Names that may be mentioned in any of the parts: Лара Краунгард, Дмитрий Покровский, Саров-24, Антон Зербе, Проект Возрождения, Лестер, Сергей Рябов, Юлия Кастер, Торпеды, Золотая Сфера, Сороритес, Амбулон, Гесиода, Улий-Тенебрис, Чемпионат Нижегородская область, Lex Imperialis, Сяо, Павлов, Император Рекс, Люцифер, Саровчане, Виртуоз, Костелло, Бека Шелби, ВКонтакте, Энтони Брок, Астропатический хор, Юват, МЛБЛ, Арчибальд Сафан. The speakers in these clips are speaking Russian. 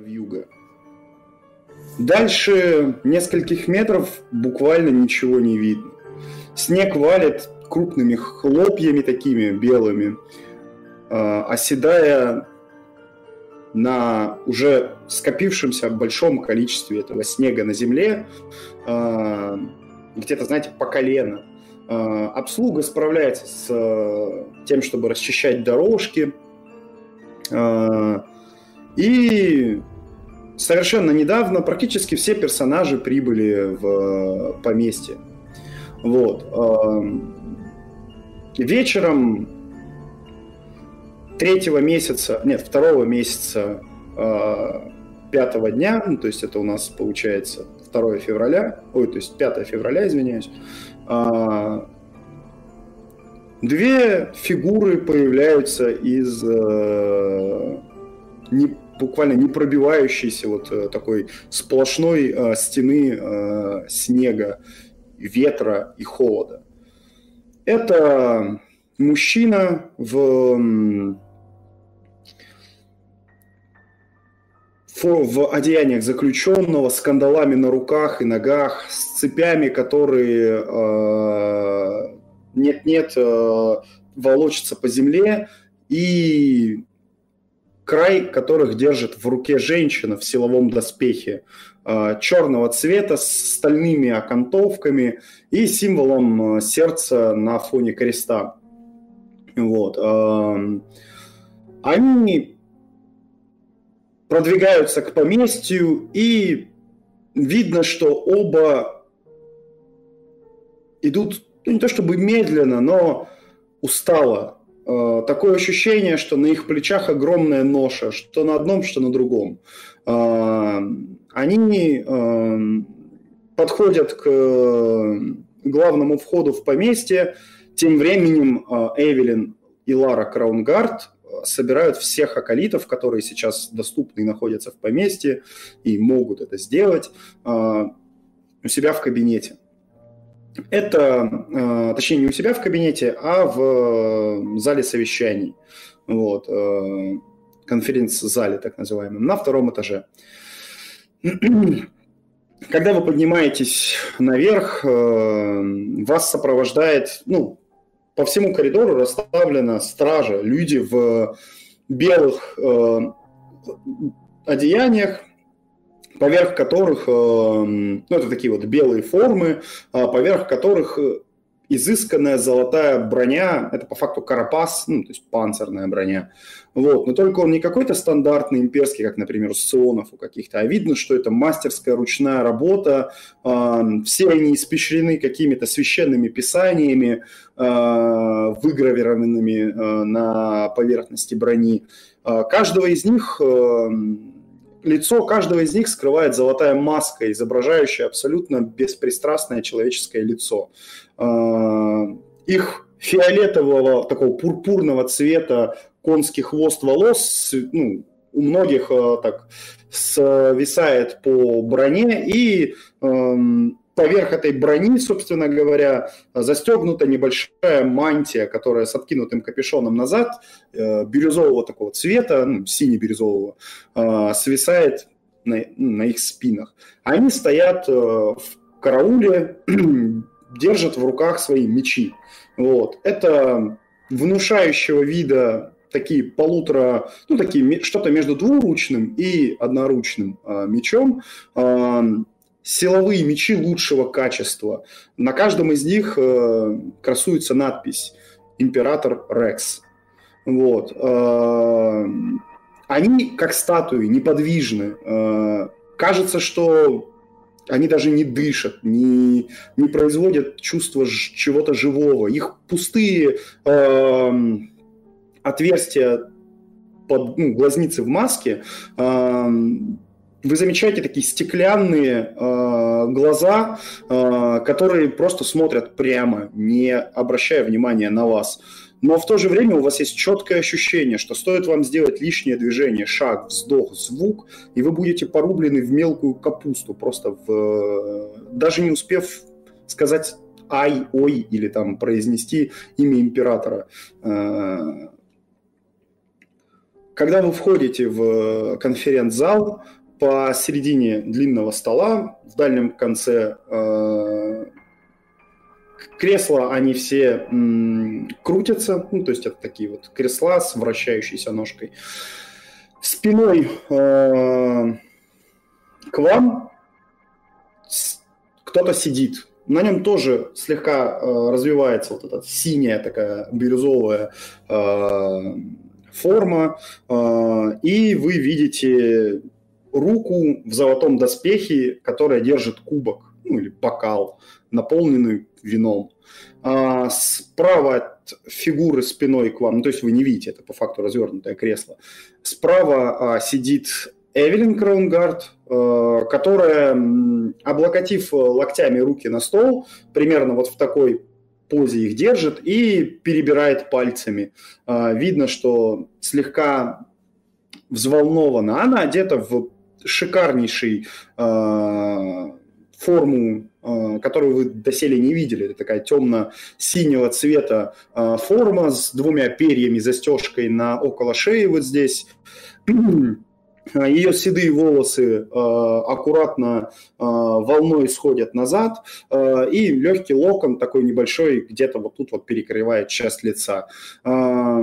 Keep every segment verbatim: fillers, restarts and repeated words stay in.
вьюга. Дальше нескольких метров буквально ничего не видно. Снег валит крупными хлопьями такими белыми, оседая на уже скопившемся большом количестве этого снега на земле, где-то, знаете, по колено. Обслуга справляется с тем, чтобы расчищать дорожки. И совершенно недавно практически все персонажи прибыли в поместье. Вот. Вечером третьего месяца, нет, второго месяца пятого дня, ну, то есть это у нас получается второго февраля, ой, то есть пятого февраля, извиняюсь, две фигуры появляются из не, буквально не пробивающейся вот такой сплошной стены снега, ветра и холода. Это мужчина в, в одеяниях заключенного, с кандалами на руках и ногах, с цепями, которые нет-нет э, э, волочатся по земле, и край которых держит в руке женщина в силовом доспехе черного цвета с стальными окантовками и символом сердца на фоне креста. Вот. Они продвигаются к поместью, и видно, что оба идут, ну, не то чтобы медленно, но устало. Такое ощущение, что на их плечах огромная ноша, что на одном, что на другом. Они подходят к главному входу в поместье. Тем временем Эвелин и Лара Краунгард собирают всех акколитов, которые сейчас доступны и находятся в поместье, и могут это сделать, у себя в кабинете. Это, точнее, не у себя в кабинете, а в зале совещаний, вот, конференц-зале, так называемом, на втором этаже. Когда вы поднимаетесь наверх, вас сопровождает, ну, по всему коридору расставлена стража, люди в белых одеяниях, поверх которых, ну, это такие вот белые формы, поверх которых изысканная золотая броня, это по факту карапас, ну, то есть панцирная броня, вот, но только он не какой-то стандартный имперский, как, например, у сционов у каких-то, а видно, что это мастерская ручная работа, все они испещрены какими-то священными писаниями, выгравированными на поверхности брони. Каждого из них... Лицо каждого из них скрывает золотая маска, изображающая абсолютно беспристрастное человеческое лицо. Их фиолетового, такого пурпурного цвета конский хвост волос, ну, у многих так свисает по броне, и поверх этой брони, собственно говоря, застегнута небольшая мантия, которая с откинутым капюшоном назад, бирюзового такого цвета, ну, сине-бирюзового, свисает на, на их спинах. Они стоят в карауле, держат в руках свои мечи. Вот. Это внушающего вида такие полутора, ну, такие, что-то между двуручным и одноручным мечом, силовые мечи лучшего качества. На каждом из них э, красуется надпись «Император Рекс». Вот. Э, они, как статуи, неподвижны. Э, кажется, что они даже не дышат, не, не производят чувства ж- чего-то живого. Их пустые э, отверстия под, ну, глазницы в маске э, вы замечаете такие стеклянные э, глаза, э, которые просто смотрят прямо, не обращая внимания на вас. Но в то же время у вас есть четкое ощущение, что стоит вам сделать лишнее движение, шаг, вздох, звук, и вы будете порублены в мелкую капусту, просто в, э, даже не успев сказать «ай», «ой» или там произнести имя императора. Э, Когда вы входите в конференц-зал, посередине длинного стола, в дальнем конце э, кресла, они все м, крутятся, ну, то есть это такие вот кресла с вращающейся ножкой. Спиной э, к вам кто-то сидит. На нем тоже слегка э, развивается вот эта синяя такая бирюзовая э, форма, э, и вы видите руку в золотом доспехе, которая держит кубок, ну или бокал, наполненный вином. А справа от фигуры спиной к вам, ну, то есть вы не видите, это по факту развернутое кресло, справа а, сидит Эвелин Краунгард, э, которая, облокотив локтями руки на стол, примерно вот в такой позе их держит и перебирает пальцами. Э, видно, что слегка взволнована. Она одета в шикарнейший э, форму, э, которую вы доселе не видели. Это такая темно-синего цвета э, форма с двумя перьями, застежкой на около шеи вот здесь. Ее седые волосы э, аккуратно э, волной сходят назад, э, и легкий локон такой небольшой где-то вот тут вот перекрывает часть лица. Э,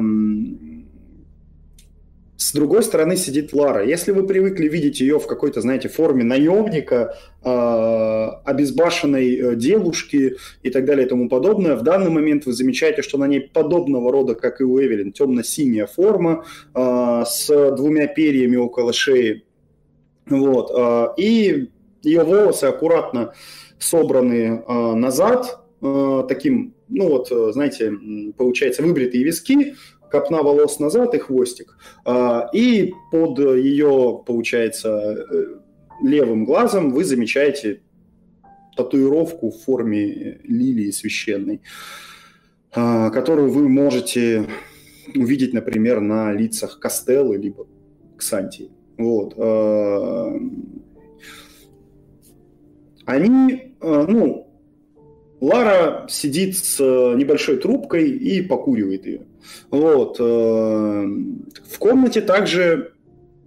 С другой стороны сидит Лара. Если вы привыкли видеть ее в какой-то, знаете, форме наемника, э, обезбашенной девушки и так далее и тому подобное, в данный момент вы замечаете, что на ней подобного рода, как и у Эвелин, темно-синяя форма э, с двумя перьями около шеи. Вот. Э, и ее волосы аккуратно собраны э, назад, э, таким, ну вот, знаете, получается, выбритые виски, копна волос назад и хвостик. И под ее, получается, левым глазом вы замечаете татуировку в форме лилии священной, которую вы можете увидеть, например, на лицах Костелло либо Ксантии. Вот. Они, ну, Лара сидит с небольшой трубкой и покуривает ее. Вот. В комнате также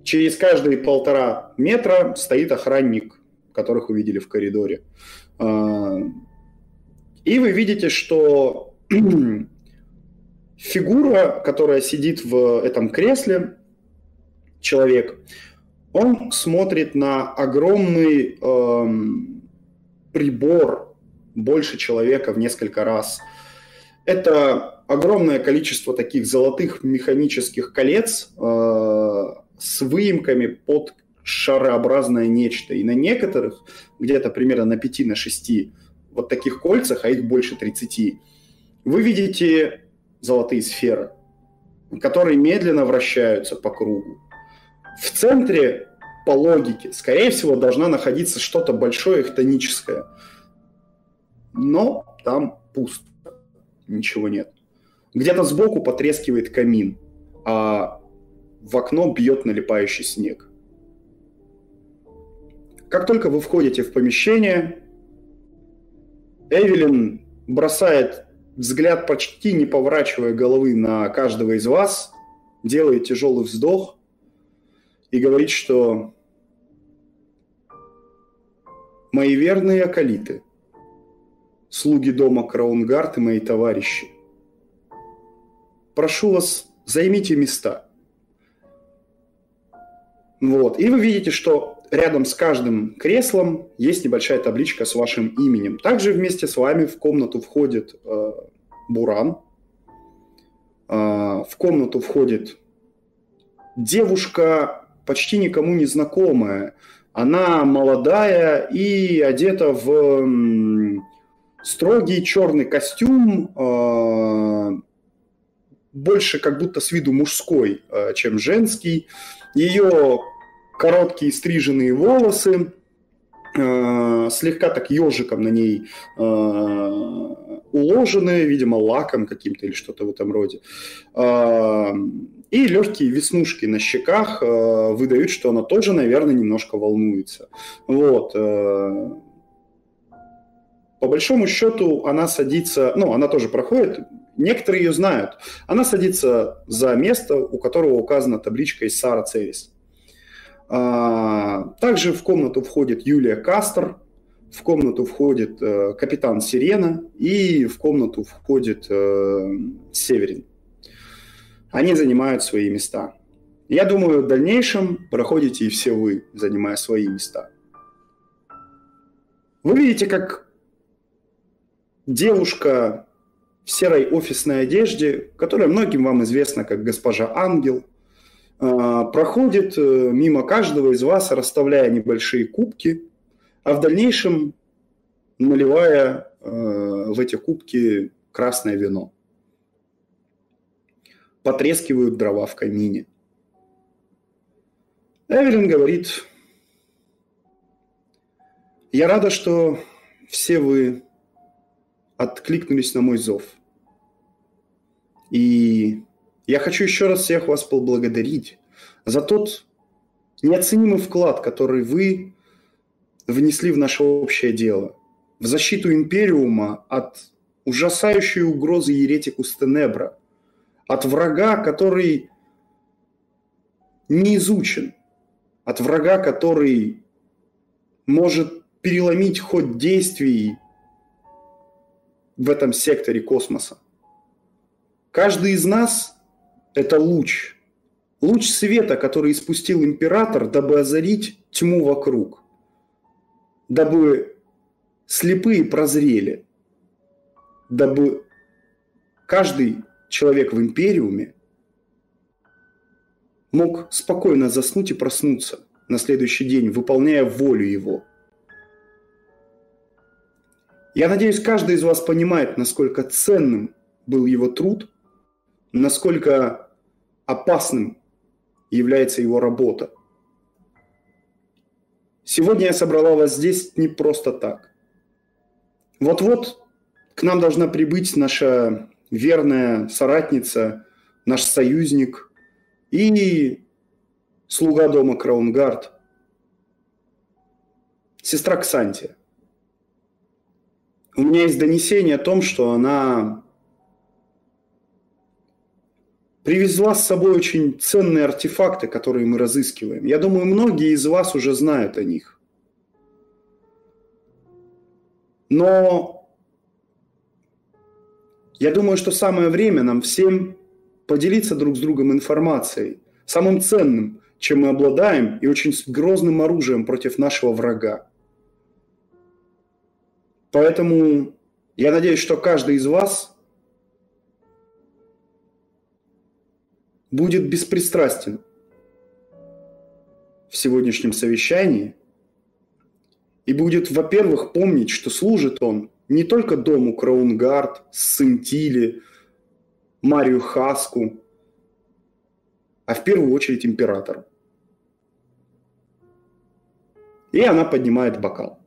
через каждые полтора метра стоит охранник, которых вы видели в коридоре. И вы видите, что фигура, которая сидит в этом кресле, человек, он смотрит на огромный прибор больше человека в несколько раз. Это огромное количество таких золотых механических колец э, с выемками под шарообразное нечто. И на некоторых, где-то примерно на пяти, на шести вот таких кольцах, а их больше тридцати, вы видите золотые сферы, которые медленно вращаются по кругу. В центре, по логике, скорее всего, должна находиться что-то большое хтоническое. Но там пусто, ничего нет. Где-то сбоку потрескивает камин, а в окно бьет налипающий снег. Как только вы входите в помещение, Эвелин бросает взгляд, почти не поворачивая головы, на каждого из вас, делает тяжелый вздох и говорит, что «Мои верные аколиты, слуги дома Краунгард и мои товарищи, прошу вас, займите места». Вот. И вы видите, что рядом с каждым креслом есть небольшая табличка с вашим именем. Также вместе с вами в комнату входит э, Буран. Э, в комнату входит девушка, почти никому не знакомая. Она молодая и одета в э, строгий черный костюм, э, больше как будто с виду мужской, чем женский. Ее короткие стриженные волосы, э, слегка так ежиком на ней э, уложены, видимо, лаком каким-то или что-то в этом роде. Э, и легкие веснушки на щеках э, выдают, что она тоже, наверное, немножко волнуется. Вот. Э, по большому счету она садится, ну, она тоже проходит Некоторые ее знают. Она садится за место, у которого указана табличка из Сара Целис. Также в комнату входит Юлия Кастер, в комнату входит капитан Сирена и в комнату входит Северин. Они занимают свои места. Я думаю, в дальнейшем проходите и все вы, занимая свои места. Вы видите, как девушка в серой офисной одежде, которая многим вам известна как госпожа Ангел, проходит мимо каждого из вас, расставляя небольшие кубки, а в дальнейшем наливая в эти кубки красное вино. Потрескивают дрова в камине. Эвелин говорит: «Я рада, что все вы откликнулись на мой зов. И я хочу еще раз всех вас поблагодарить за тот неоценимый вклад, который вы внесли в наше общее дело, в защиту Империума от ужасающей угрозы еретику Стенебра, от врага, который не изучен, от врага, который может переломить ход действий в этом секторе космоса. Каждый из нас – это луч. Луч света, который испустил император, дабы озарить тьму вокруг, дабы слепые прозрели, дабы каждый человек в империуме мог спокойно заснуть и проснуться на следующий день, выполняя волю его. Я надеюсь, каждый из вас понимает, насколько ценным был его труд, насколько опасным является его работа. Сегодня я собрала вас здесь не просто так. Вот-вот к нам должна прибыть наша верная соратница, наш союзник и слуга дома Краунгард, сестра Ксантия. У меня есть донесение о том, что она привезла с собой очень ценные артефакты, которые мы разыскиваем. Я думаю, многие из вас уже знают о них. Но я думаю, что самое время нам всем поделиться друг с другом информацией, самым ценным, чем мы обладаем, и очень грозным оружием против нашего врага. Поэтому я надеюсь, что каждый из вас будет беспристрастен в сегодняшнем совещании и будет, во-первых, помнить, что служит он не только дому Краунгард, Сентиле, Марию Хаску, а в первую очередь императору. И она поднимает бокал.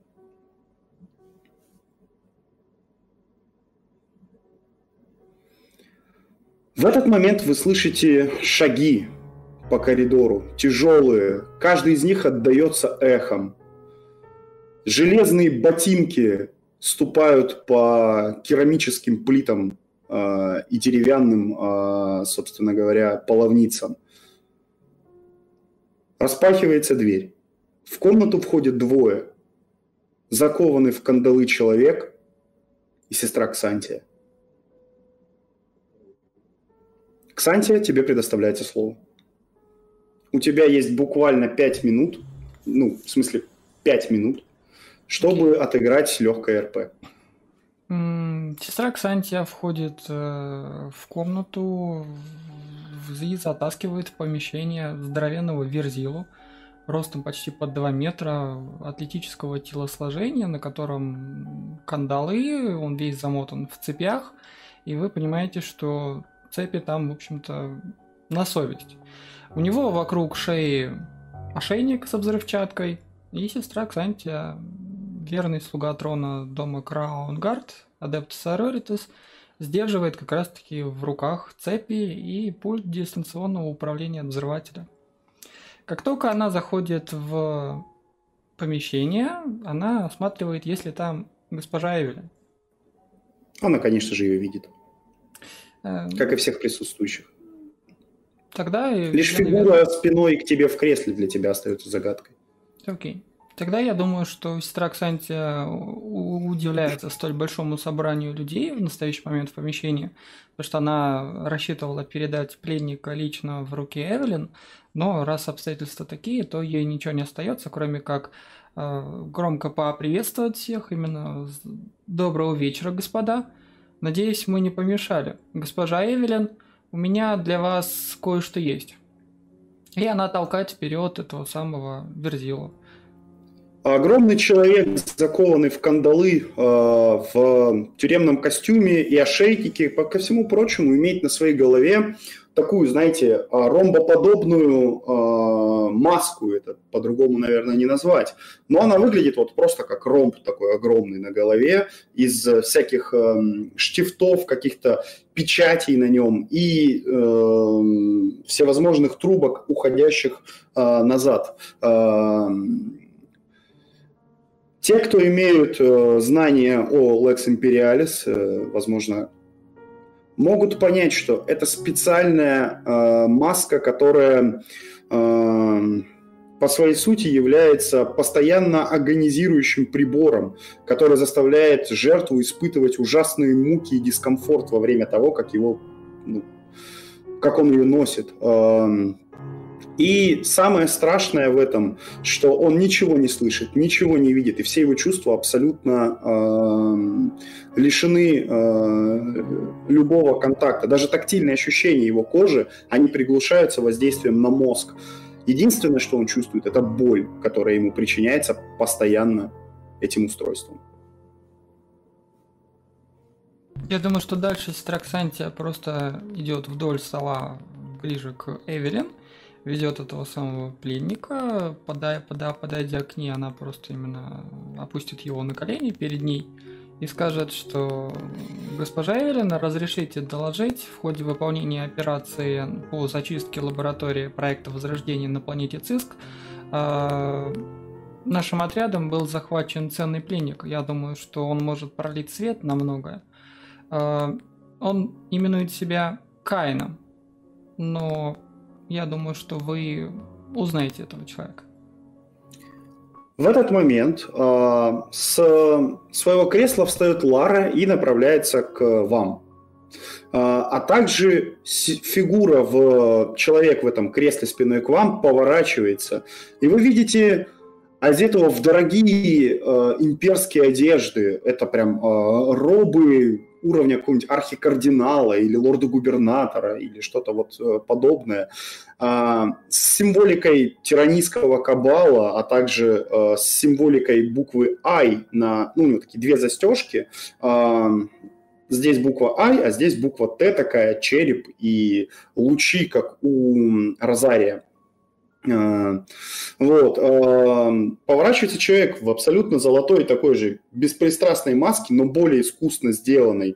В этот момент вы слышите шаги по коридору, тяжелые, каждый из них отдается эхом. Железные ботинки ступают по керамическим плитам э, и деревянным, э, собственно говоря, половницам. Распахивается дверь. В комнату входят двое. Закованный в кандалы человек и сестра Ксантия. Ксантия, тебе предоставляется слово. У тебя есть буквально пять минут, ну, в смысле, пять минут, чтобы отыграть легкое РП. Сестра Ксантия входит э, в комнату и затаскивает в помещение здоровенного верзилу, ростом почти под два метра, атлетического телосложения, на котором кандалы, он весь замотан в цепях, и вы понимаете, что цепи там, в общем-то, на совесть. У него вокруг шеи ошейник со взрывчаткой, и сестра Ксантия, верный слуга трона дома Краунгард, адепт Сороритес, сдерживает как раз-таки в руках цепи и пульт дистанционного управления от взрывателя. Как только она заходит в помещение, она осматривает, есть ли там госпожа Эвелин. Она, конечно же, ее видит. Как и всех присутствующих. Тогда... Лишь я, фигура наверное... спиной к тебе в кресле для тебя остается загадкой. Окей. Okay. Тогда я думаю, что сестра Ксантия удивляется столь большому собранию людей в настоящий момент в помещении, потому что она рассчитывала передать пленника лично в руки Эвелин, но раз обстоятельства такие, то ей ничего не остается, кроме как э, громко поприветствовать всех, именно «Доброго вечера, господа! Надеюсь, мы не помешали. Госпожа Эвелин, у меня для вас кое-что есть». И она толкает вперед этого самого Верзилу. Огромный человек, закованный в кандалы, э, в тюремном костюме и ошейнике, ко всему прочему, имеет на своей голове такую, знаете, ромбоподобную э, маску, это по-другому, наверное, не назвать. Но она выглядит вот просто как ромб такой огромный на голове, из всяких э, штифтов, каких-то печатей на нем и э, всевозможных трубок, уходящих э, назад. Э, Те, кто имеют э, знания о Lex Imperialis, э, возможно, могут понять, что это специальная э, маска, которая э, по своей сути является постоянно агонизирующим прибором, который заставляет жертву испытывать ужасные муки и дискомфорт во время того, как, его, ну, как он ее носит. Э, И самое страшное в этом, что он ничего не слышит, ничего не видит, и все его чувства абсолютно э, лишены э, любого контакта. Даже тактильные ощущения его кожи, они приглушаются воздействием на мозг. Единственное, что он чувствует, это боль, которая ему причиняется постоянно этим устройством. Я думаю, что дальше сестра Ксантия просто идет вдоль стола ближе к Эвелин, ведет этого самого пленника, подая, подая, подойдя к ней, она просто именно опустит его на колени перед ней и скажет, что госпожа Эвелин, разрешите доложить, в ходе выполнения операции по зачистке лаборатории проекта Возрождения на планете Циск э, нашим отрядом был захвачен ценный пленник. Я думаю, что он может пролить свет на многое. Э, он именует себя Каином, но я думаю, что вы узнаете этого человека. В этот момент э, с своего кресла встает Лара и направляется к вам. Э, а также фигура, в, человек в этом кресле спиной к вам поворачивается. И вы видите одетого в дорогие э, имперские одежды. Это прям э, робы уровня какого-нибудь архикардинала или лорда-губернатора или что-то вот подобное, с символикой тиранийского кабала, а также с символикой буквы «Ай» на, ну, у него такие две застежки. Здесь буква «Ай», а здесь буква «Т» такая, череп и лучи, как у розария. Вот. Поворачивается человек в абсолютно золотой такой же беспристрастной маске, но более искусно сделанной.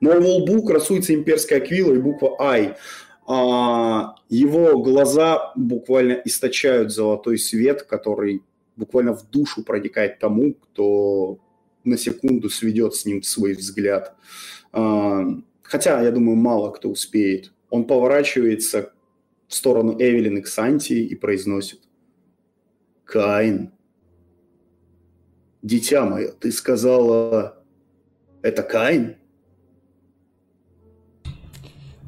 На его лбу красуется имперская аквила и буква «Ай». Его глаза буквально источают золотой свет, который буквально в душу проникает тому, кто на секунду сведет с ним свой взгляд. Хотя, я думаю, мало кто успеет. Он поворачивается к в сторону Эвелин и Ксантии и произносит: «Каин, дитя мое, ты сказала, это Каин?»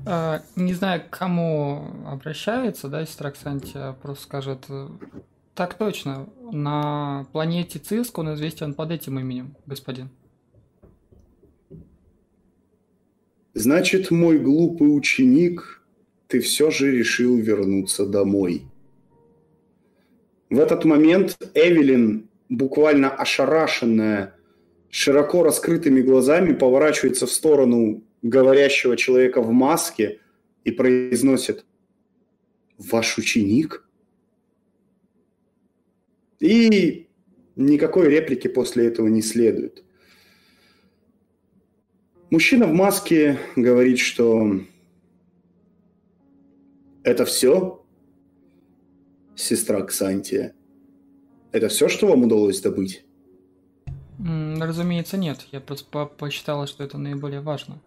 А, не знаю, к кому обращается, да, сестра Ксантия просто скажет: «Так точно, на планете Циск он известен под этим именем, господин». «Значит, мой глупый ученик, ты все же решил вернуться домой». В этот момент Эвелин, буквально ошарашенная, широко раскрытыми глазами, поворачивается в сторону говорящего человека в маске и произносит: «Ваш ученик?» И никакой реплики после этого не следует. Мужчина в маске говорит, что... «Это все, сестра Ксантия? Это все, что вам удалось добыть?» «Разумеется, нет. Я просто посчитала, что это наиболее важно.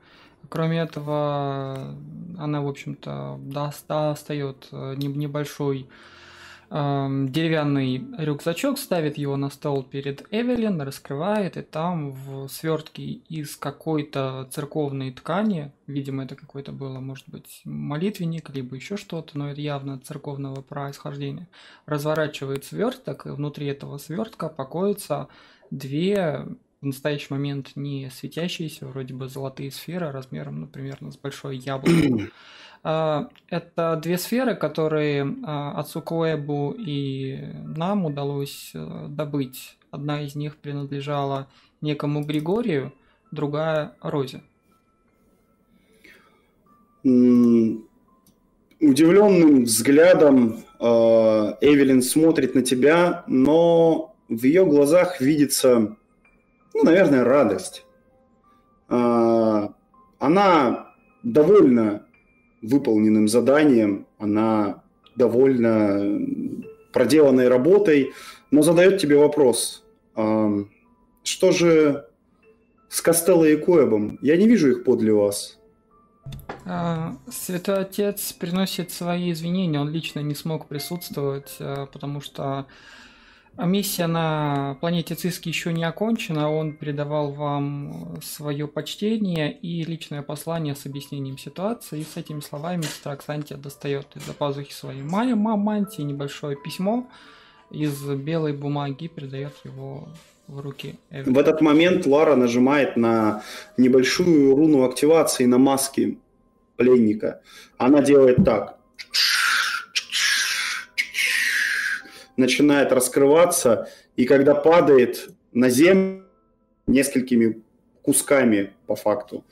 Кроме этого, она, в общем-то, достает небольшой э, деревянный рюкзачок, ставит его на стол перед Эвелин, раскрывает, и там в свертке из какой-то церковной ткани, видимо, это какой-то было, может быть, молитвенник, либо еще что-то, но это явно церковного происхождения, разворачивает сверток, и внутри этого свертка покоятся две... в настоящий момент не светящиеся, вроде бы золотые сферы размером, ну, примерно с большое яблоко. Это две сферы, которые Ацукуэбу и нам удалось добыть. Одна из них принадлежала некому Григорию, другая – Розе. Удивленным взглядом Эвелин смотрит на тебя, но в ее глазах видится... Ну, наверное, радость. Она довольна выполненным заданием, она довольна проделанной работой, но задает тебе вопрос. Что же с Костелло и Коэбом? Я не вижу их подле вас. Святой Отец приносит свои извинения. Он лично не смог присутствовать, потому что... Миссия на планете Циск еще не окончена, он передавал вам свое почтение и личное послание с объяснением ситуации. И с этими словами сестра Ксантия достает из-за пазухи своей май- мантии небольшое письмо из белой бумаги и передает его в руки Эвелин. В этот момент Лара нажимает на небольшую руну активации на маске пленника. Она делает так. Начинает раскрываться, и когда падает на землю несколькими кусками, по факту,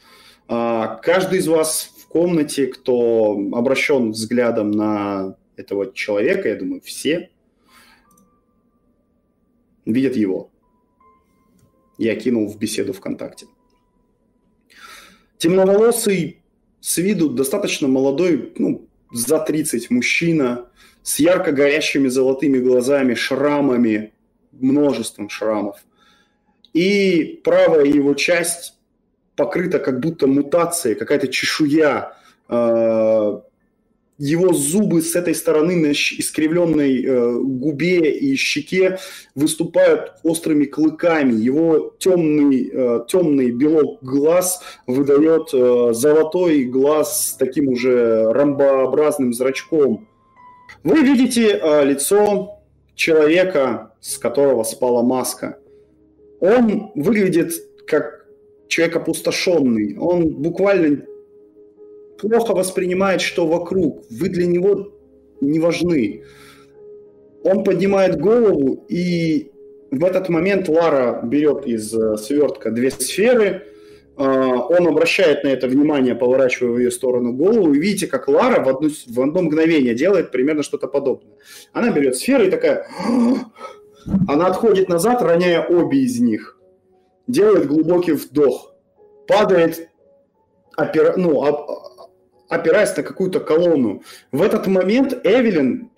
каждый из вас в комнате, кто обращен взглядом на этого человека, я думаю, все видят его. Я кинул в беседу ВКонтакте. Темноволосый, с виду достаточно молодой, ну, за тридцать мужчина, с ярко горящими золотыми глазами, шрамами, множеством шрамов. И правая его часть покрыта как будто мутацией, какая-то чешуя. Его зубы с этой стороны на искривленной губе и щеке выступают острыми клыками. Его темный, темный белок глаз выдает золотой глаз с таким уже ромбообразным зрачком. Вы видите э, лицо человека, с которого спала маска. Он выглядит как человек опустошенный. Он буквально плохо воспринимает, что вокруг. Вы для него не важны. Он поднимает голову, и в этот момент Лара берет из э, свертка две сферы. Э, он обращает на это внимание, поворачивая в ее сторону голову. И видите, как Лара в одно, в одно мгновение делает примерно что-то подобное. Она берет сферы и такая... Она отходит назад, роняя обе из них. Делает глубокий вдох. Падает, опира... ну, оп... опираясь на какую-то колонну. В этот момент Эвелин...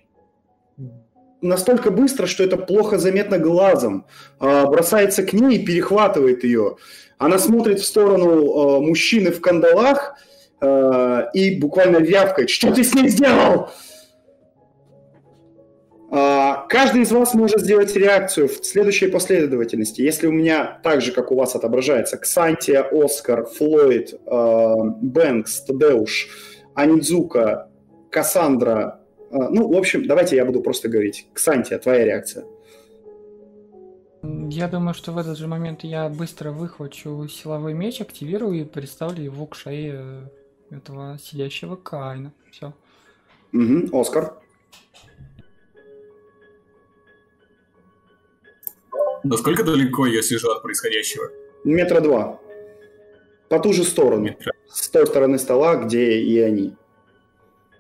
настолько быстро, что это плохо заметно глазом, бросается к ней и перехватывает ее. Она смотрит в сторону мужчины в кандалах и буквально рявкает: «Что ты с ней сделал?» Каждый из вас может сделать реакцию в следующей последовательности. Если у меня так же, как у вас отображается: Ксантия, Оскар, Флойд, Бэнкс, Тадеуш, Анидзука, Кассандра. Ну, в общем, давайте я буду просто говорить. Ксантия, твоя реакция. Я думаю, что в этот же момент я быстро выхвачу силовой меч, активирую и представлю его к шее этого сидящего Каина. Все. Угу. Оскар. Насколько далеко я сижу от происходящего? Метра два. По ту же сторону. Метра. С той стороны стола, где и они.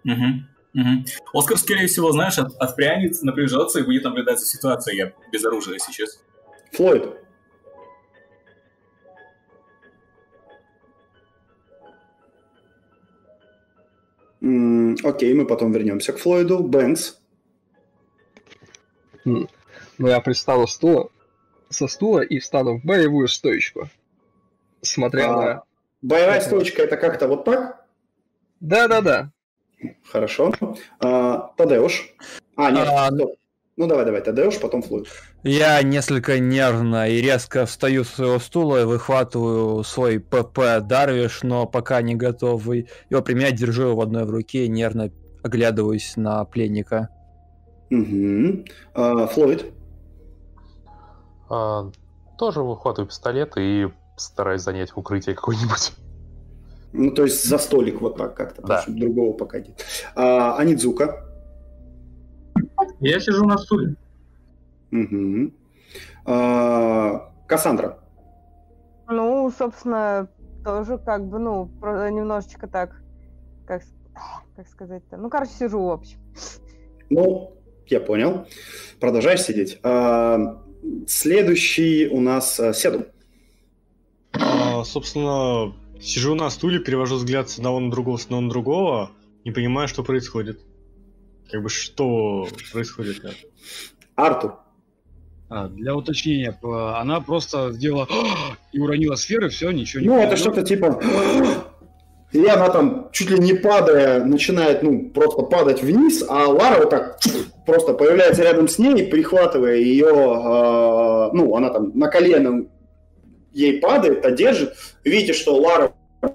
Угу. Угу. Оскар, скорее всего, знаешь, от, отпрянется, напряжется и будет наблюдать за ситуацией. Я без оружия сейчас. Флойд. М-м, окей, мы потом вернемся к Флойду. Бэнкс. Ну, я пристану стула, со стула и встану в боевую стойку. Смотря а... на Боевая так, стучка, это как-то вот так? Да-да-да. Хорошо. А, Тадеуш. А, нет. А... Ну, давай-давай, Тадеуш, потом Флуид. Я несколько нервно и резко встаю с своего стула и выхватываю свой ПП Дарвиш, но пока не готовый его применять, держу его в одной в руке и нервно оглядываюсь на пленника. Угу. А, Флойд? А, тоже выхватываю пистолет и стараюсь занять укрытие какое-нибудь. Ну, то есть за столик вот так как-то, да. Потому что другого пока нет. А, Анидзука? Я сижу на стуле. Угу. А, Кассандра? Ну, собственно, тоже как бы, ну, немножечко так, как, как сказать-то, ну, короче, сижу в общем. Ну, я понял. Продолжаешь сидеть. А, следующий у нас Седу. А, собственно, сижу на стуле, перевожу взгляд с одного на другого, с одного на другого, не понимая, что происходит. Как бы, что происходит? Артур. А, для уточнения, она просто сделала и уронила сферы, все, ничего не Ну, появилось. Это что-то типа... И она там, чуть ли не падая, начинает, ну, просто падать вниз, а Лара вот так просто появляется рядом с ней, прихватывая ее, э, ну, она там на колено ей падает, а держит. Видите, что Лара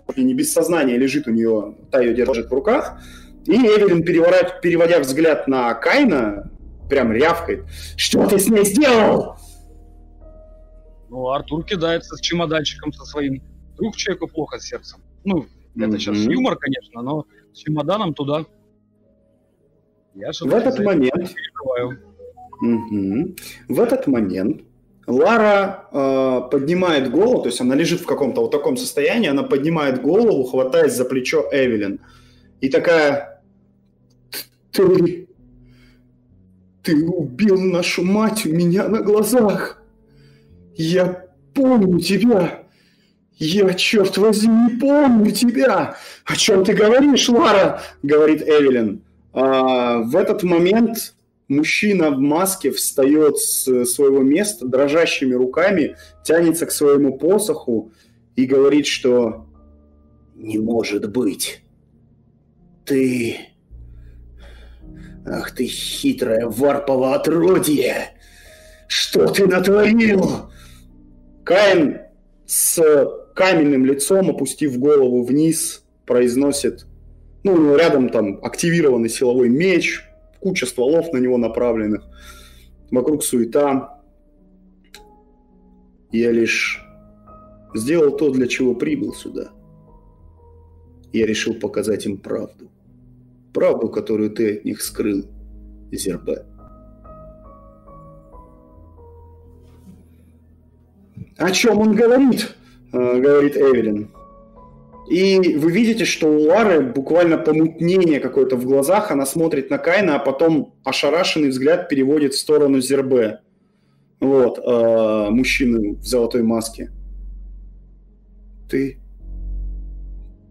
чуть ли не без сознания лежит у нее, та ее держит в руках. И Эвелин, переводя взгляд на Кайна, прям рявкает: «Что ты с ней сделал?» Ну, Артур кидается с чемоданчиком со своим. Вдруг человеку плохо с сердцем. Ну, это сейчас mm-hmm. юмор, конечно, но с чемоданом туда. Я в этот момент, mm-hmm. в этот момент Лара э, поднимает голову, то есть она лежит в каком-то вот таком состоянии, она поднимает голову, хватаясь за плечо Эвелин. И такая: ты, ты убил нашу мать у меня на глазах. Я помню тебя. «Я, черт возьми, не помню тебя! О чем ты говоришь, Лара?» – говорит Эвелин. А, в этот момент мужчина в маске встает с своего места, дрожащими руками, тянется к своему посоху и говорит, что «Не может быть! Ты... Ах ты, хитрая варпова отродье! Что ты натворил?» Каин с каменным лицом, опустив голову вниз, произносит, ну, рядом там активированный силовой меч, куча стволов на него направленных, вокруг суета. Я лишь сделал то, для чего прибыл сюда. Я решил показать им правду. Правду, которую ты от них скрыл, Зербе. «О чем он говорит?» – говорит Эвелин. И вы видите, что у Лары буквально помутнение какое-то в глазах. Она смотрит на Кайна, а потом ошарашенный взгляд переводит в сторону Зербе. Вот, э, мужчины в золотой маске. «Ты...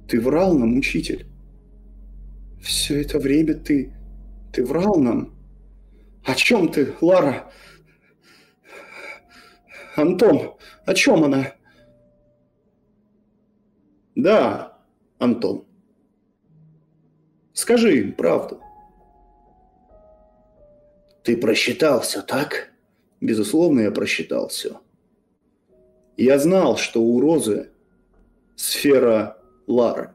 ты врал нам, учитель. Все это время ты... ты врал нам. О чем ты, Лара? Антон, о чем она?» «Да, Антон. Скажи им правду». «Ты просчитал все, так?» «Безусловно, я просчитал все. Я знал, что у Розы сфера Лары,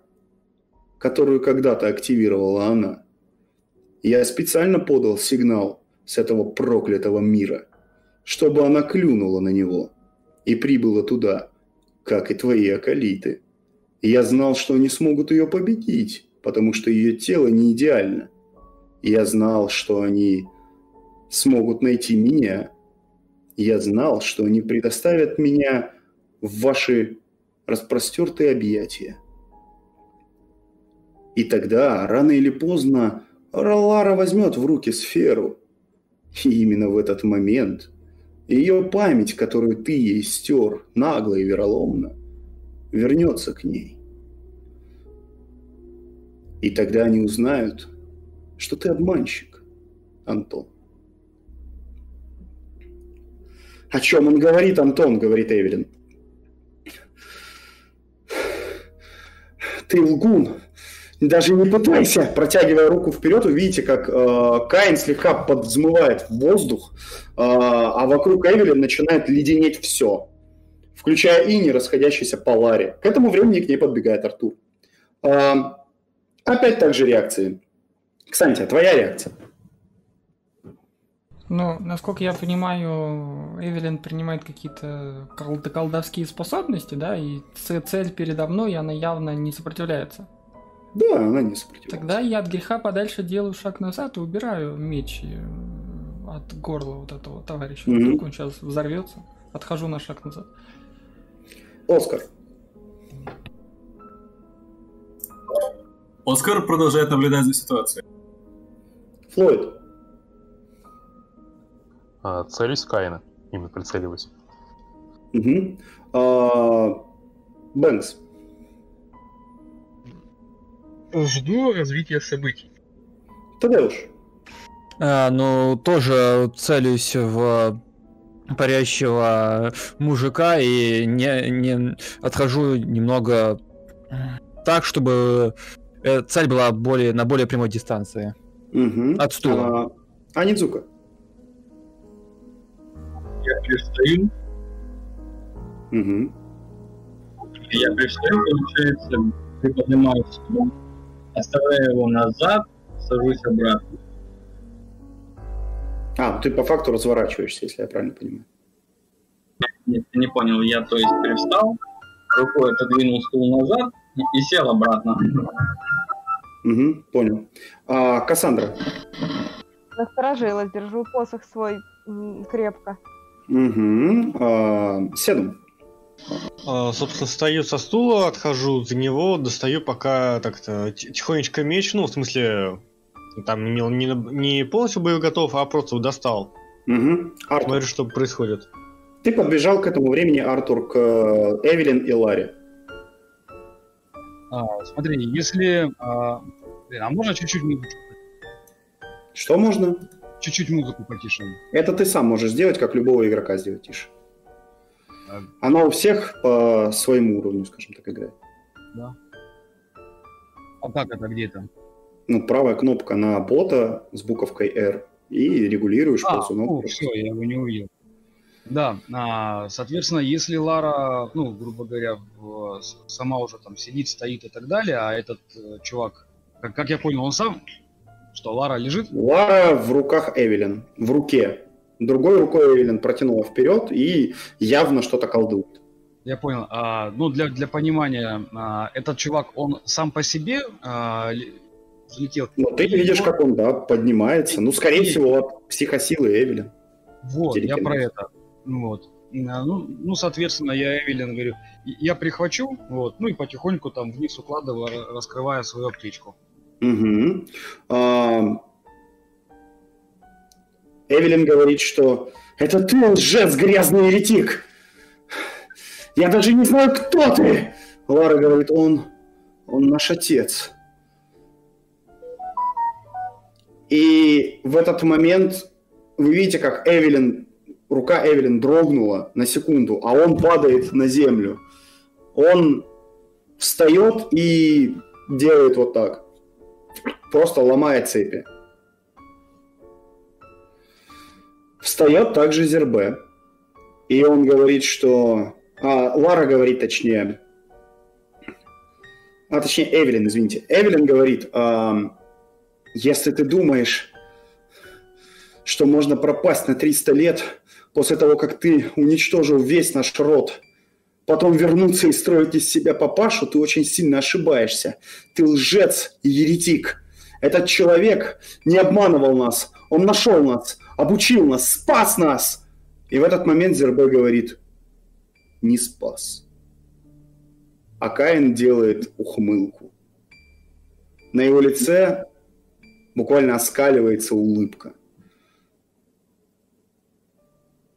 которую когда-то активировала она. Я специально подал сигнал с этого проклятого мира, чтобы она клюнула на него и прибыла туда, как и твои аколиты. Я знал, что они смогут ее победить, потому что ее тело не идеально. Я знал, что они смогут найти меня. Я знал, что они предоставят меня в ваши распростертые объятия. И тогда, рано или поздно, Лара возьмет в руки сферу. И именно в этот момент... ее память, которую ты ей стер нагло и вероломно, вернется к ней. И тогда они узнают, что ты обманщик, Антон». «О чем он говорит, Антон?» – говорит Эвелин. ты лгун. И даже не пытайся, протягивая руку вперед, вы видите, как э, Каин слегка подзмывает воздух, э, а вокруг Эвелин начинает леденеть все, включая иней, расходящийся по Ларе. К этому времени к ней подбегает Артур. Э, опять так же реакции. Ксантия, твоя реакция? Ну, насколько я понимаю, Эвелин принимает какие-то колдовские способности, да, и цель передо мной, и она явно не сопротивляется. Да, она не сопротивляется. Тогда я от греха подальше делаю шаг назад и убираю меч от горла вот этого товарища. Mm-hmm. Вдруг он сейчас взорвется. Отхожу на шаг назад. Оскар. Оскар продолжает наблюдать за ситуацией. Флойд. А, целюсь Каина. Ими прицеливаюсь. Угу. А, Бэнкс. Жду развития событий. Тогда уж. А, ну, тоже целюсь в парящего мужика и не, не отхожу немного так, чтобы цель была более, на более прямой дистанции. Угу. От стула. А, Анидзука. Я пристаю. Угу. Я пристаю, получается, ты поднимаешься, оставляю его назад, сажусь обратно. А, ты по факту разворачиваешься, если я правильно понимаю. Нет, не понял. Я, то есть, привстал, рукой отодвинул стул назад и сел обратно. Угу, понял. А, Кассандра. Насторожилась, держу посох свой крепко. Угу. А, седу. А, собственно, стою со стула, отхожу за него, достаю пока так-то тихонечко меч, ну, в смысле, там не, не, не полностью был готов, а просто достал. Угу. Артур. Говорю, что происходит. Ты подбежал к этому времени, Артур, к Эвелин и Ларе. А, смотри, если... А, а можно чуть-чуть музыку? Что можно? Чуть-чуть музыку потише. Это ты сам можешь сделать, как любого игрока сделать тише. Она у всех по своему уровню, скажем так, играет. Да. А как это, где это? Ну, правая кнопка на бота с буковкой R и регулируешь а, ползунок. О, все, я его не увидел. Да, а, соответственно, если Лара, ну, грубо говоря, в, сама уже там сидит, стоит и так далее, а этот э, чувак, как, как я понял, он сам, что Лара лежит? Лара в руках Эвелин, в руке. Другой рукой Эвелин протянула вперед и явно что-то колдует. Я понял. А, ну, для, для понимания, а, этот чувак, он сам по себе а, взлетел? Ну, ты видишь, его... как он, да, поднимается. И... Ну, скорее и... всего, от психосилы Эвелин. Вот, я про это. Вот. Ну, ну, соответственно, я Эвелин говорю, я прихвачу, вот, ну и потихоньку там вниз укладываю, раскрывая свою аптечку. Угу. А... Эвелин говорит, что «Это ты, лжец, грязный еретик! Я даже не знаю, кто ты!» Лара говорит, «Он, он наш отец». И в этот момент вы видите, как Эвелин, рука Эвелин дрогнула на секунду, а он падает на землю. Он встает и делает вот так. Просто ломает цепи. Встает также Зербе, и он говорит, что... А, Лара говорит, точнее... А, точнее, Эвелин, извините. Эвелин говорит, а, если ты думаешь, что можно пропасть на триста лет после того, как ты уничтожил весь наш род, потом вернуться и строить из себя папашу, ты очень сильно ошибаешься. Ты лжец и еретик. Этот человек не обманывал нас, он нашел нас, обучил нас, спас нас. И в этот момент Зербе говорит, не спас. А Каин делает ухмылку. На его лице буквально оскаливается улыбка.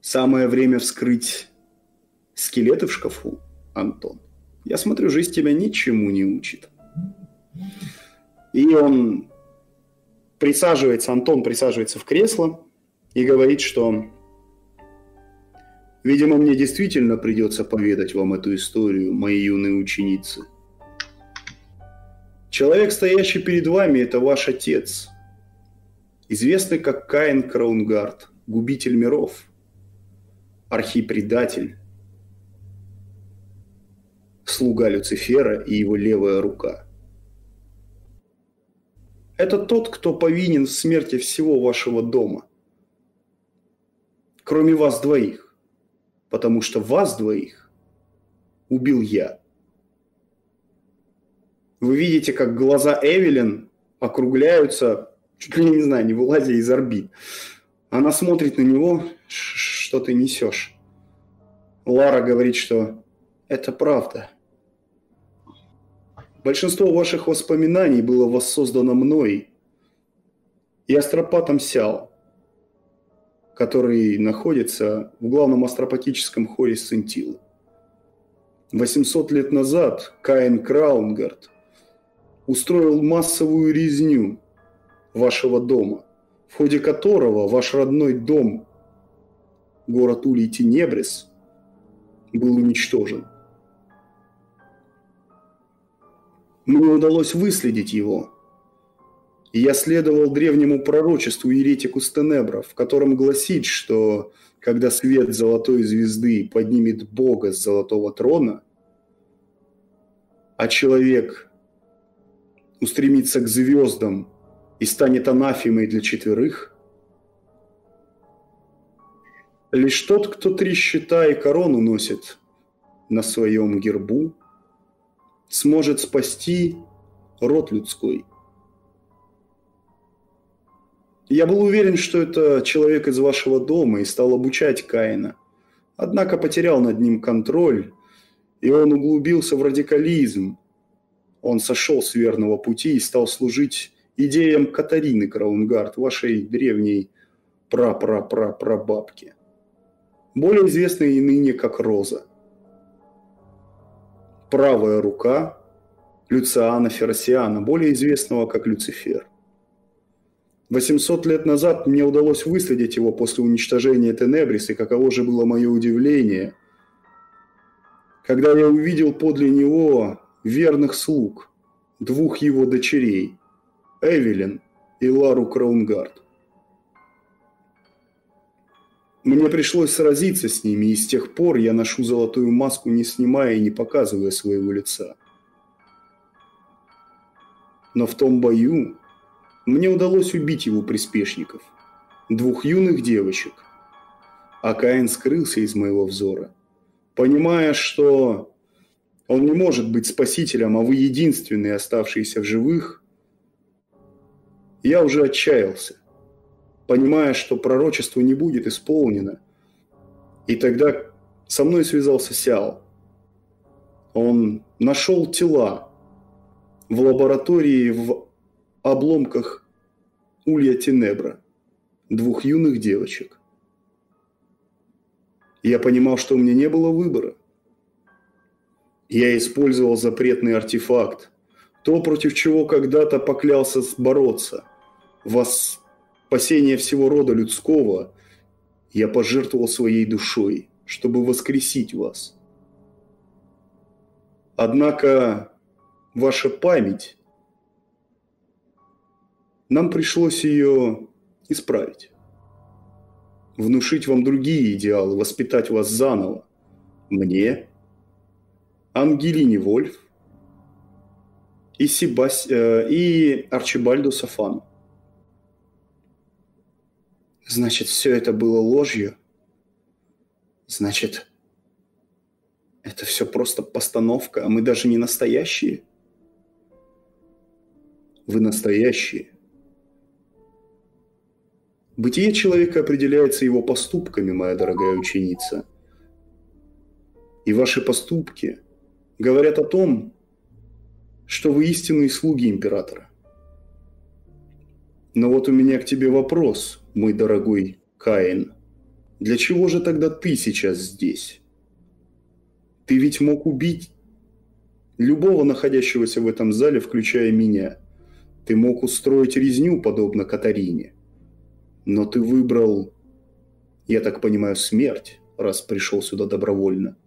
Самое время вскрыть скелеты в шкафу, Антон. Я смотрю, жизнь тебя ничему не учит. И он присаживается, Антон присаживается в кресло и говорит, что, видимо, мне действительно придется поведать вам эту историю, мои юные ученицы. Человек, стоящий перед вами, это ваш отец, известный как Кайн Краунгард, губитель миров, архипредатель, слуга Люцифера и его левая рука. Это тот, кто повинен в смерти всего вашего дома, кроме вас двоих, потому что вас двоих убил я. Вы видите, как глаза Эвелин округляются, чуть ли не знаю, не вылазя из орбит. Она смотрит на него, что ты несешь. Лара говорит, что это правда. Большинство ваших воспоминаний было воссоздано мной и астропатом Сяо, который находится в главном астропатическом хоре Сентилы. восемьсот лет назад Кайн Краунгард устроил массовую резню вашего дома, в ходе которого ваш родной дом, город Улий-Тенебрис, был уничтожен. Мне удалось выследить его, и я следовал древнему пророчеству еретику Стенебра, в котором гласит, что когда свет золотой звезды поднимет Бога с золотого трона, а человек устремится к звездам и станет анафемой для четверых, лишь тот, кто три щита и корону носит на своем гербу, сможет спасти род людской. Я был уверен, что это человек из вашего дома, и стал обучать Каина. Однако потерял над ним контроль, и он углубился в радикализм. Он сошел с верного пути и стал служить идеям Катарины Краунгард, вашей древней пра-пра-пра-прабабки, более известной ныне как Роза. Правая рука Люциана Феросиана, более известного как Люцифер. восемьсот лет назад мне удалось выследить его после уничтожения Тенебрис, и каково же было мое удивление, когда я увидел подле него верных слуг, двух его дочерей, Эвелин и Лару Краунгард. Мне пришлось сразиться с ними, и с тех пор я ношу золотую маску, не снимая и не показывая своего лица. Но в том бою мне удалось убить его приспешников, двух юных девочек, а Каин скрылся из моего взора, понимая, что он не может быть спасителем, а вы единственные, оставшиеся в живых. Я уже отчаялся, понимая, что пророчество не будет исполнено. И тогда со мной связался Сяо. Он нашел тела в лаборатории в обломках Улья-Тенебра, двух юных девочек. Я понимал, что у меня не было выбора. Я использовал запретный артефакт, то, против чего когда-то поклялся бороться, вас... спасение всего рода людского, я пожертвовал своей душой, чтобы воскресить вас. Однако ваша память, нам пришлось ее исправить, внушить вам другие идеалы, воспитать вас заново. Мне, Ангелине Вольф и, Себаст... и Арчибальду Сафану. Значит, все это было ложью? Значит, это все просто постановка, а мы даже не настоящие? Вы настоящие. Бытие человека определяется его поступками, моя дорогая ученица. И ваши поступки говорят о том, что вы истинные слуги императора. Но вот у меня к тебе вопрос, мой дорогой Каин. Для чего же тогда ты сейчас здесь? Ты ведь мог убить любого находящегося в этом зале, включая меня. Ты мог устроить резню, подобно Катарине. Но ты выбрал, я так понимаю, смерть, раз пришел сюда добровольно.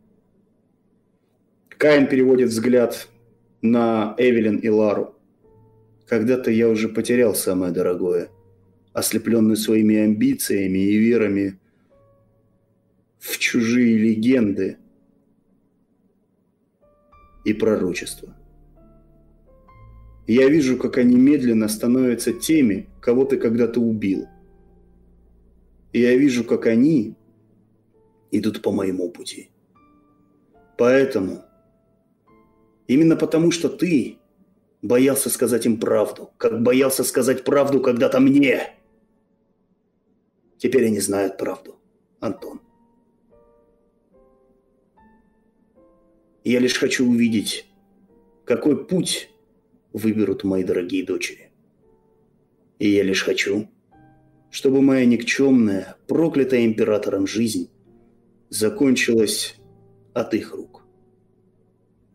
Каин переводит взгляд на Эвелин и Лару. Когда-то я уже потерял самое дорогое, ослепленный своими амбициями и верами в чужие легенды и пророчества. Я вижу, как они медленно становятся теми, кого ты когда-то убил. И я вижу, как они идут по моему пути. Поэтому, именно потому, что ты боялся сказать им правду, как боялся сказать правду когда-то мне, теперь они знают правду, Антон. Я лишь хочу увидеть, какой путь выберут мои дорогие дочери. И я лишь хочу, чтобы моя никчемная, проклятая императором жизнь закончилась от их рук.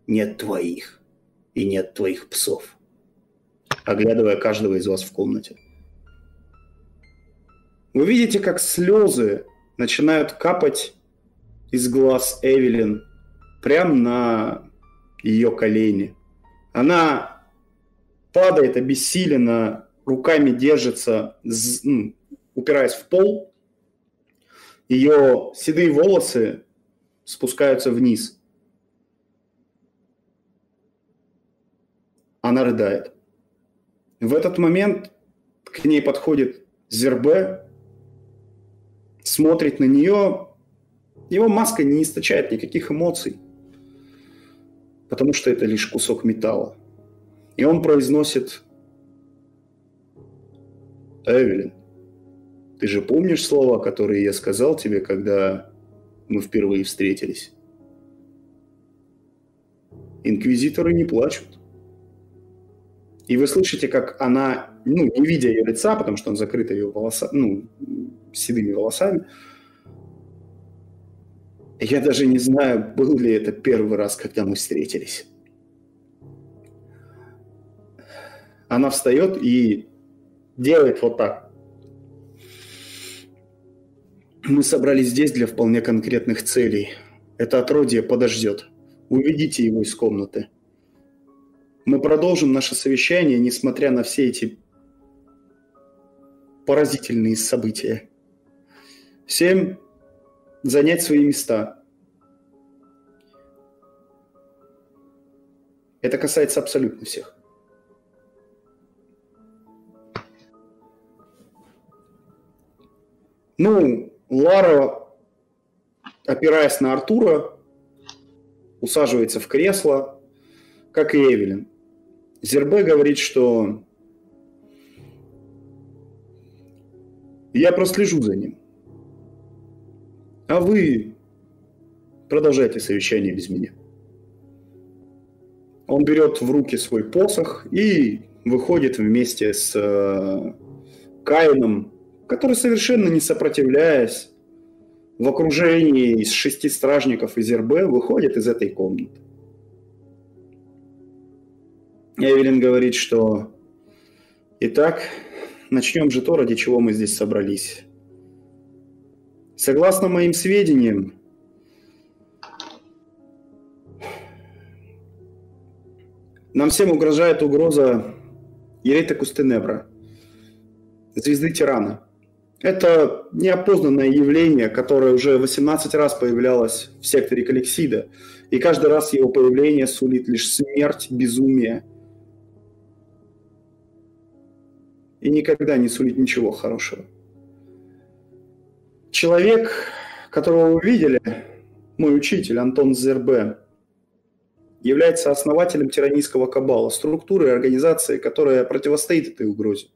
Не от твоих и не от твоих псов. Оглядывая каждого из вас в комнате. Вы видите, как слезы начинают капать из глаз Эвелин прямо на ее колени. Она падает, обессиленно, руками держится, упираясь в пол. Ее седые волосы спускаются вниз. Она рыдает. В этот момент к ней подходит Зербе, смотрит на нее. Его маска не источает никаких эмоций, потому что это лишь кусок металла. И он произносит: «Эвелин, ты же помнишь слова, которые я сказал тебе, когда мы впервые встретились? Инквизиторы не плачут». И вы слышите, как она, ну, не видя ее лица, потому что он закрыт ее волоса, ну, седыми волосами. Я даже не знаю, был ли это первый раз, когда мы встретились. Она встает и делает вот так. Мы собрались здесь для вполне конкретных целей. Это отродье подождет. Уведите его из комнаты. Мы продолжим наше совещание, несмотря на все эти поразительные события. Всем занять свои места. Это касается абсолютно всех. Ну, Лара, опираясь на Артура, усаживается в кресло, как и Эвелин. Зербе говорит, что я прослежу за ним. А вы продолжайте совещание без меня. Он берет в руки свой посох и выходит вместе с Каином, который, совершенно не сопротивляясь, в окружении из шести стражников из Зербе выходит из этой комнаты. Эвелин говорит, что «Итак, начнем же то, ради чего мы здесь собрались. Согласно моим сведениям, нам всем угрожает угроза Еретику Стенебра, звезды Тирана. Это неопознанное явление, которое уже восемнадцать раз появлялось в секторе Калексида, и каждый раз его появление сулит лишь смерть, безумие и никогда не сулит ничего хорошего. Человек, которого вы видели, мой учитель Антон Зербе, является основателем тиранийского кабала, структуры и организации, которая противостоит этой угрозе.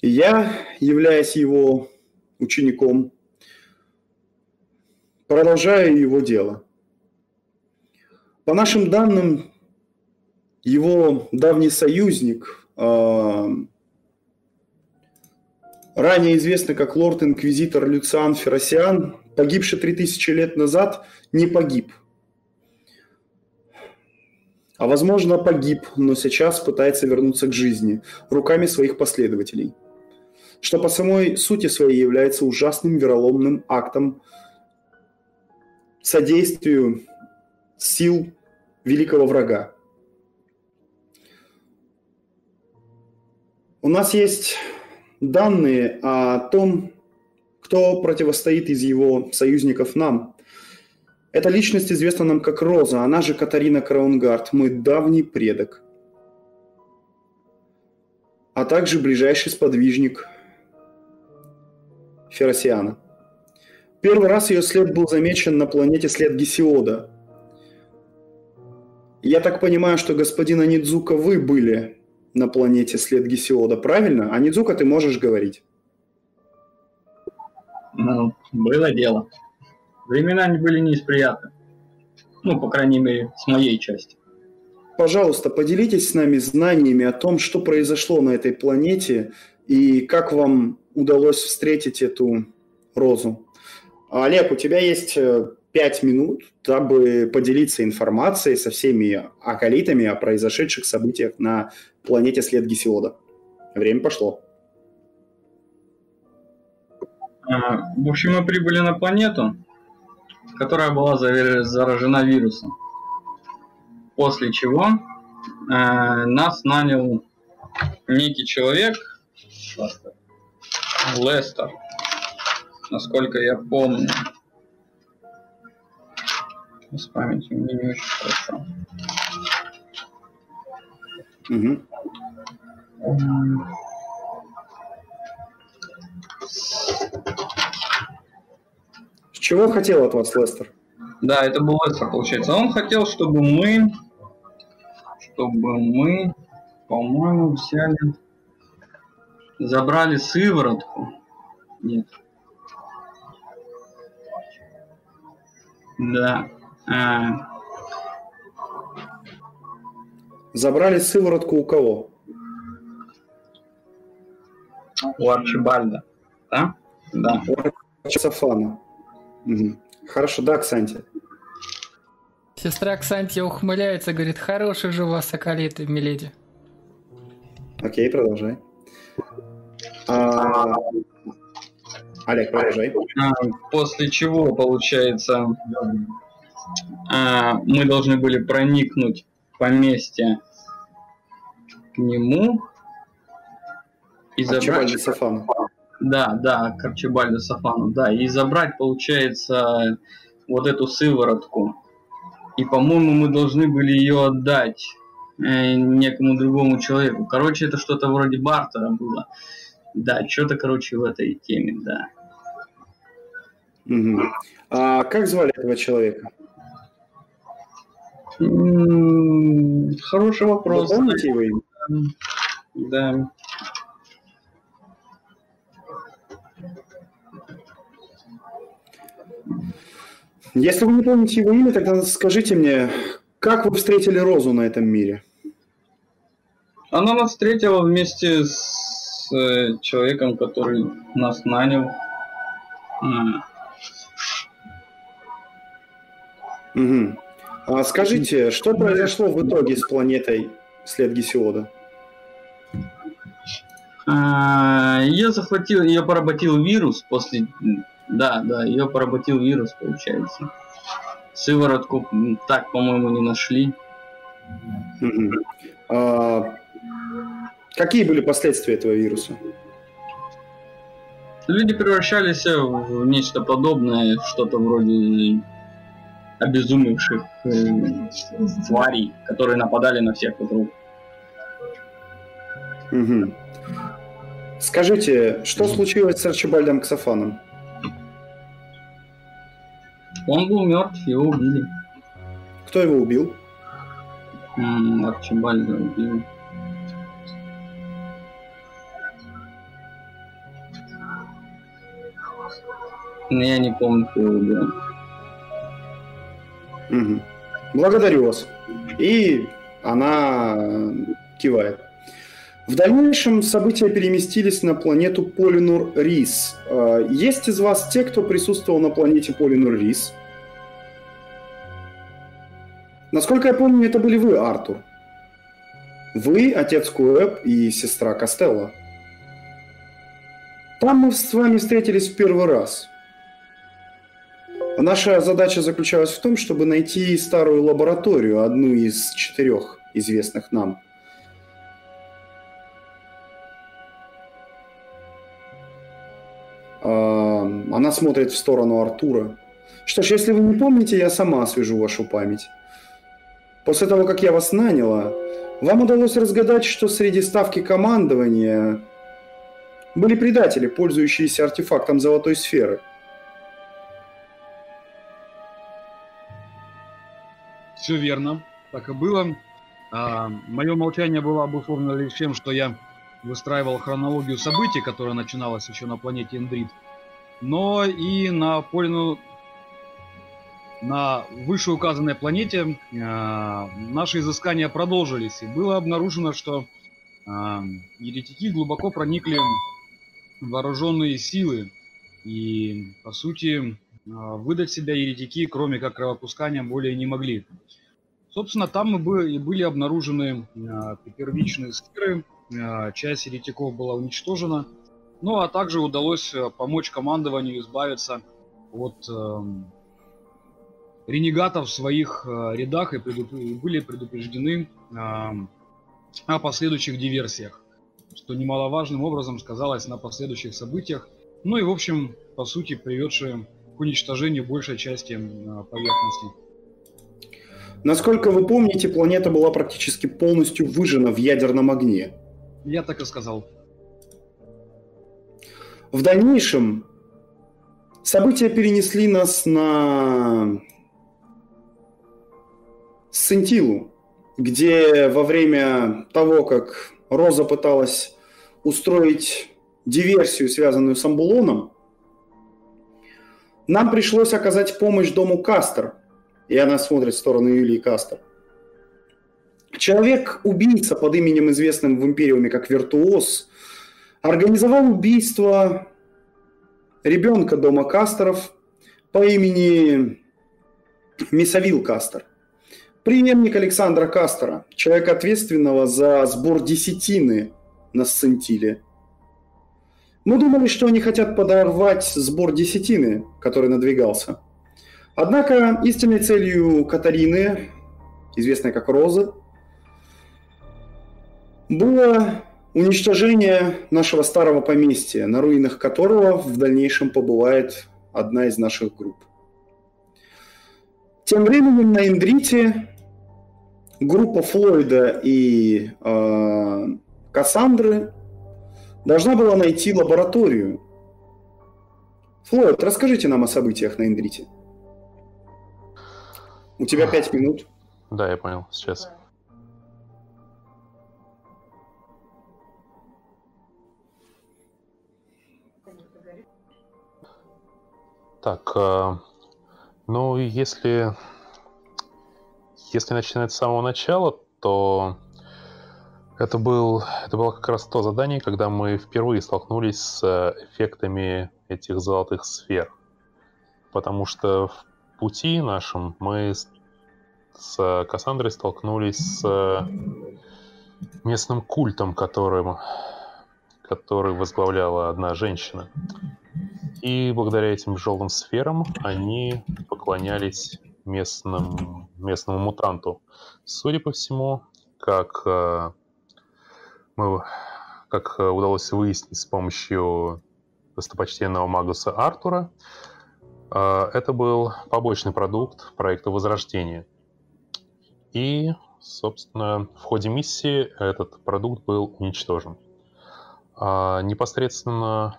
И я, являясь его учеником, продолжаю его дело. По нашим данным, его давний союзник, э, ранее известный как лорд-инквизитор Люциан Феросиан, погибший три тысячи лет назад, не погиб. А возможно, погиб, но сейчас пытается вернуться к жизни руками своих последователей, что по самой сути своей является ужасным вероломным актом содействию сил великого врага. У нас есть данные о том, кто противостоит из его союзников нам. Эта личность известна нам как Роза, она же Катарина Краунгард, мой давний предок, а также ближайший сподвижник Феросиана. Первый раз ее след был замечен на планете след Гесиода. Я так понимаю, что господин Анидзука, вы были на планете след Гесиода, правильно? Анидзука, ты можешь говорить? Ну, было дело. Времена они были не из приятных. Ну, по крайней мере, с моей части. Пожалуйста, поделитесь с нами знаниями о том, что произошло на этой планете и как вам удалось встретить эту Розу. Олег, у тебя есть пять минут, дабы поделиться информацией со всеми аколитами о произошедших событиях на планете след Гесиода. Время пошло. В общем, мы прибыли на планету, которая была заражена вирусом. После чего э, нас нанял некий человек, Лестер, насколько я помню. С памятью мне не очень хорошо. Угу. С чего хотел от вас Лестер? Да, это был Лестер, получается. Он хотел, чтобы мы... чтобы мы, по-моему, взяли, забрали сыворотку. Нет. Да. А... Забрали сыворотку у кого? У Арчибальда. Да? Да. У Арчибальда Сафана. Угу. Хорошо, да, Ксантия? Сестра Ксантия ухмыляется, говорит, хороший же у вас аколиты, миледи. Окей, продолжай. А... Олег, продолжай. После чего, получается, мы должны были проникнуть в поместье к нему и забрать... Арчибальда Сафана. Да, да, к Арчибальду Сафану, да. И забрать, получается, вот эту сыворотку. И, по-моему, мы должны были ее отдать э, некому другому человеку. Короче, это что-то вроде бартера было. Да, что-то, короче, в этой теме, да. Угу. А как звали этого человека? М-м-м, хороший вопрос. Вы помните его имя? Да. Если вы не помните его имя, тогда скажите мне, как вы встретили Розу на этом мире? Она нас встретила вместе с человеком, который нас нанял. Угу. А скажите, что произошло в итоге с планетой след Гесиода? Ее захватил, ее поработил вирус после... Да, да, ее поработил вирус, получается. Сыворотку так, по-моему, не нашли. Mm-hmm. А какие были последствия этого вируса? Люди превращались в нечто подобное, что-то вроде обезумевших э, тварей, которые нападали на всех вокруг. Mm-hmm. Скажите, что случилось с Арчибальдом Сафаном? Он был мертв, его убили. Кто его убил? М-м, Арчибальда убили. Но я не помню, кто его убил. Угу. Благодарю вас. И она кивает. В дальнейшем события переместились на планету Полинур-Рис. Есть из вас те, кто присутствовал на планете Полинур-Рис? Насколько я помню, это были вы, Артур. Вы, отец Куэб и сестра Костелло. Там мы с вами встретились в первый раз. Наша задача заключалась в том, чтобы найти старую лабораторию, одну из четырех известных нам. Она смотрит в сторону Артура. Что ж, если вы не помните, я сама освежу вашу память. После того, как я вас наняла, вам удалось разгадать, что среди ставки командования были предатели, пользующиеся артефактом Золотой Сферы. Все верно, так и было. А, мое молчание было обусловлено лишь тем, что я выстраивал хронологию событий, которая начиналась еще на планете Индрит, но и на Полину... На вышеуказанной планете э, наши изыскания продолжились, и было обнаружено, что э, еретики глубоко проникли в вооруженные силы, и, по сути, э, выдать себя еретики, кроме как кровопусканием, более не могли. Собственно, там мы бы, и были обнаружены э, первичные сферы, э, часть еретиков была уничтожена, ну а также удалось помочь командованию избавиться от... Э, ренегатов в своих рядах и предуп... были предупреждены э, о последующих диверсиях, что немаловажным образом сказалось на последующих событиях, ну и, в общем, по сути, приведшие к уничтожению большей части э, поверхности. Насколько вы помните, планета была практически полностью выжжена в ядерном огне. Я так и сказал. В дальнейшем события перенесли нас на... Сентилу, где во время того, как Роза пыталась устроить диверсию, связанную с Амбулоном, нам пришлось оказать помощь дому Кастер. И она смотрит в сторону Юлии Кастер. Человек-убийца под именем, известным в Империуме как Виртуоз, организовал убийство ребенка дома Кастеров по имени Мисавил Кастер. Преемник Александра Кастера, человека, ответственного за сбор десятины на Сцентиле. Мы думали, что они хотят подорвать сбор десятины, который надвигался. Однако истинной целью Катарины, известной как Розы, было уничтожение нашего старого поместья, на руинах которого в дальнейшем побывает одна из наших групп. Тем временем на Индрите группа Флойда и э, Кассандры должна была найти лабораторию. Флойд, расскажите нам о событиях на Индрите. У тебя пять минут. Да, я понял. Сейчас. Так, э, ну, если... Если начинать с самого начала, то это, был, это было как раз то задание, когда мы впервые столкнулись с эффектами этих золотых сфер. Потому что в пути нашем мы с Кассандрой столкнулись с местным культом, которым, который возглавляла одна женщина. И благодаря этим желтым сферам они поклонялись... Местным, местному мутанту. Судя по всему, как, э, мы, как удалось выяснить с помощью достопочтенного Магуса Артура, э, это был побочный продукт проекта Возрождения. И, собственно, в ходе миссии этот продукт был уничтожен. Э, непосредственно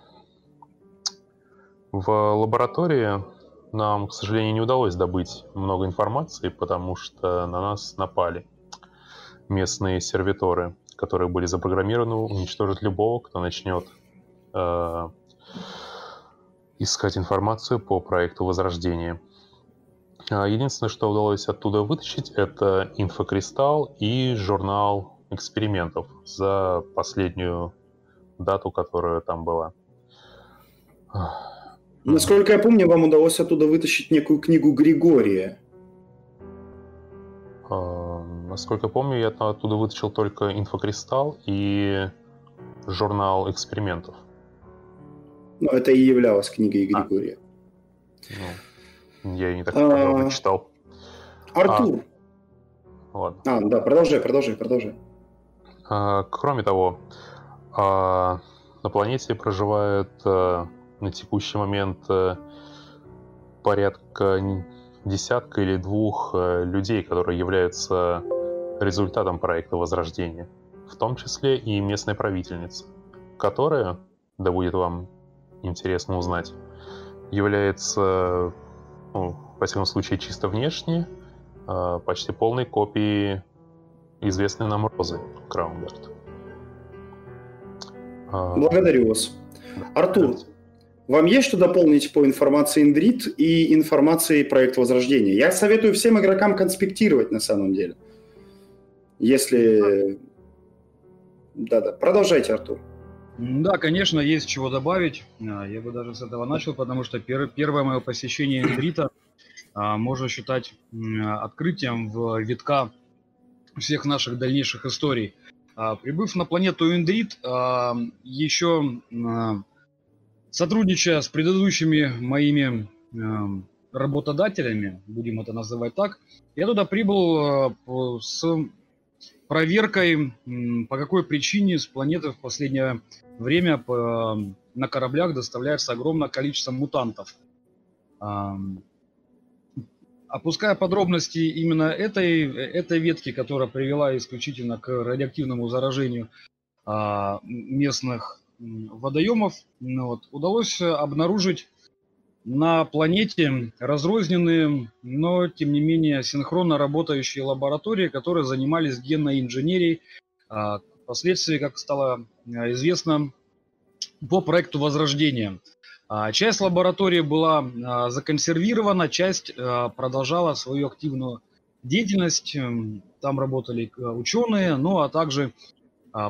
в лаборатории нам, к сожалению, не удалось добыть много информации, потому что на нас напали местные сервиторы, которые были запрограммированы уничтожить любого, кто начнет э, искать информацию по проекту Возрождения. Единственное, что удалось оттуда вытащить, это инфокристалл и журнал экспериментов за последнюю дату, которая там была. Насколько я помню, вам удалось оттуда вытащить некую книгу Григория. А, насколько я помню, я оттуда вытащил только инфокристалл и журнал экспериментов. Ну, это и являлась книгой Григория. А. Ну, я ее не так подробно а... читал. Артур. А... Ладно. А, да, продолжай, продолжай, продолжай. А, кроме того, а, на планете проживает... А... на текущий момент порядка десятка или двух людей, которые являются результатом проекта Возрождения, в том числе и местная правительница, которая, да будет вам интересно узнать, является, ну, во всяком случае, чисто внешне, почти полной копией известной нам Розы Краунгард. Благодарю вас. Артур, вам есть что дополнить по информации Индрит и информации проекта Возрождения? Я советую всем игрокам конспектировать на самом деле. Если... Да-да, продолжайте, Артур. Да, конечно, есть чего добавить. Я бы даже с этого начал, потому что пер... первое мое посещение Индрита можно считать открытием в витка всех наших дальнейших историй. Прибыв на планету Индрит, еще сотрудничая с предыдущими моими работодателями, будем это называть так, я туда прибыл с проверкой, по какой причине с планеты в последнее время на кораблях доставляется огромное количество мутантов. Опуская подробности именно этой, этой ветки, которая привела исключительно к радиоактивному заражению а, местных водоемов, вот, удалось обнаружить на планете разрозненные, но тем не менее синхронно работающие лаборатории, которые занимались генной инженерией, а, впоследствии, как стало известно, по проекту Возрождения. Часть лаборатории была законсервирована, часть продолжала свою активную деятельность. Там работали ученые, ну а также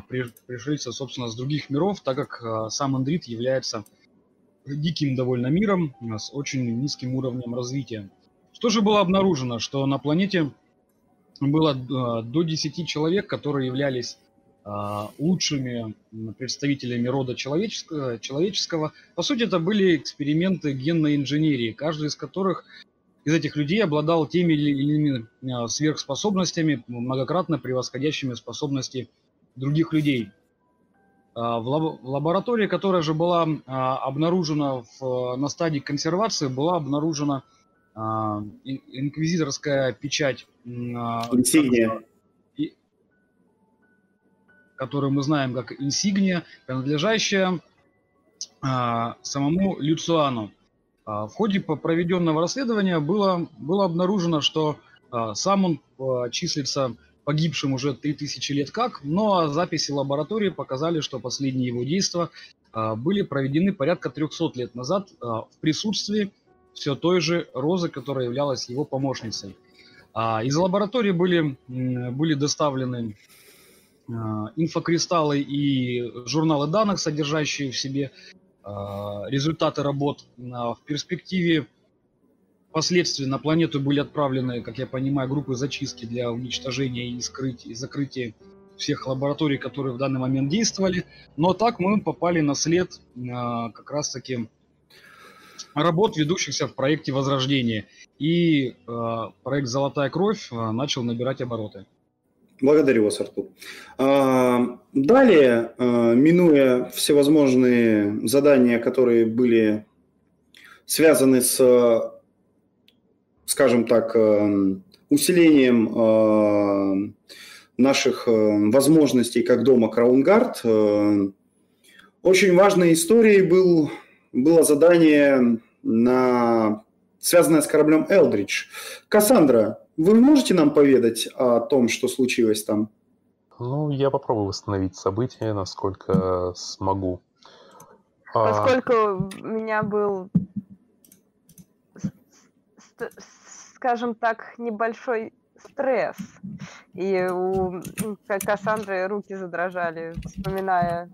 пришельцы, собственно, с других миров, так как сам Индрит является диким довольно миром с очень низким уровнем развития. Что же было обнаружено? Что на планете было до десяти человек, которые являлись лучшими представителями рода человеческого, человеческого. По сути, это были эксперименты генной инженерии, каждый из которых, из этих людей, обладал теми или иными сверхспособностями, многократно превосходящими способности других людей. В лаборатории, которая же была обнаружена в, на стадии консервации, была обнаружена инквизиторская печать, инсигния, которую мы знаем как инсигния, принадлежащая а, самому Люциану. А, в ходе проведенного расследования было, было обнаружено, что а, сам он а, числится погибшим уже три тысячи лет как, но записи лаборатории показали, что последние его действия а, были проведены порядка трёхсот лет назад а, в присутствии все той же Розы, которая являлась его помощницей. А, из лаборатории были, были доставлены инфокристаллы и журналы данных, содержащие в себе результаты работ. В перспективе впоследствии на планету были отправлены, как я понимаю, группы зачистки для уничтожения и, скрытия, и закрытия всех лабораторий, которые в данный момент действовали. Но так мы попали на след как раз-таки работ, ведущихся в проекте Возрождения. И проект «Золотая кровь» начал набирать обороты. Благодарю вас, Артур. Далее, минуя всевозможные задания, которые были связаны с, скажем так, усилением наших возможностей как дома Краунгард, очень важной историей был, было задание, на, связанное с кораблем «Элдридж». Кассандра, вы можете нам поведать о том, что случилось там? Ну, я попробую восстановить события, насколько смогу. Поскольку а... у меня был, скажем так, небольшой стресс, и у Кассандры руки задрожали, вспоминая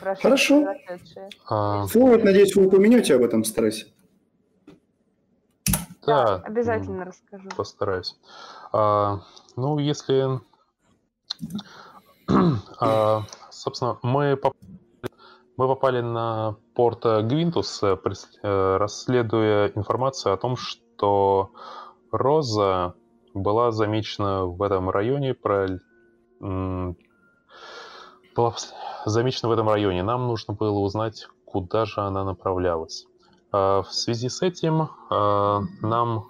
прошедшие. Хорошо. Прошедшие. А... Флот, надеюсь, вы упомянете об этом стрессе. Да, да, обязательно расскажу. Постараюсь. А, ну, если... а, собственно, мы попали, мы попали на порт Гвинтус, расследуя информацию о том, что Роза была замечена в этом районе. Про... Была замечена в этом районе. Нам нужно было узнать, куда же она направлялась. В связи с этим нам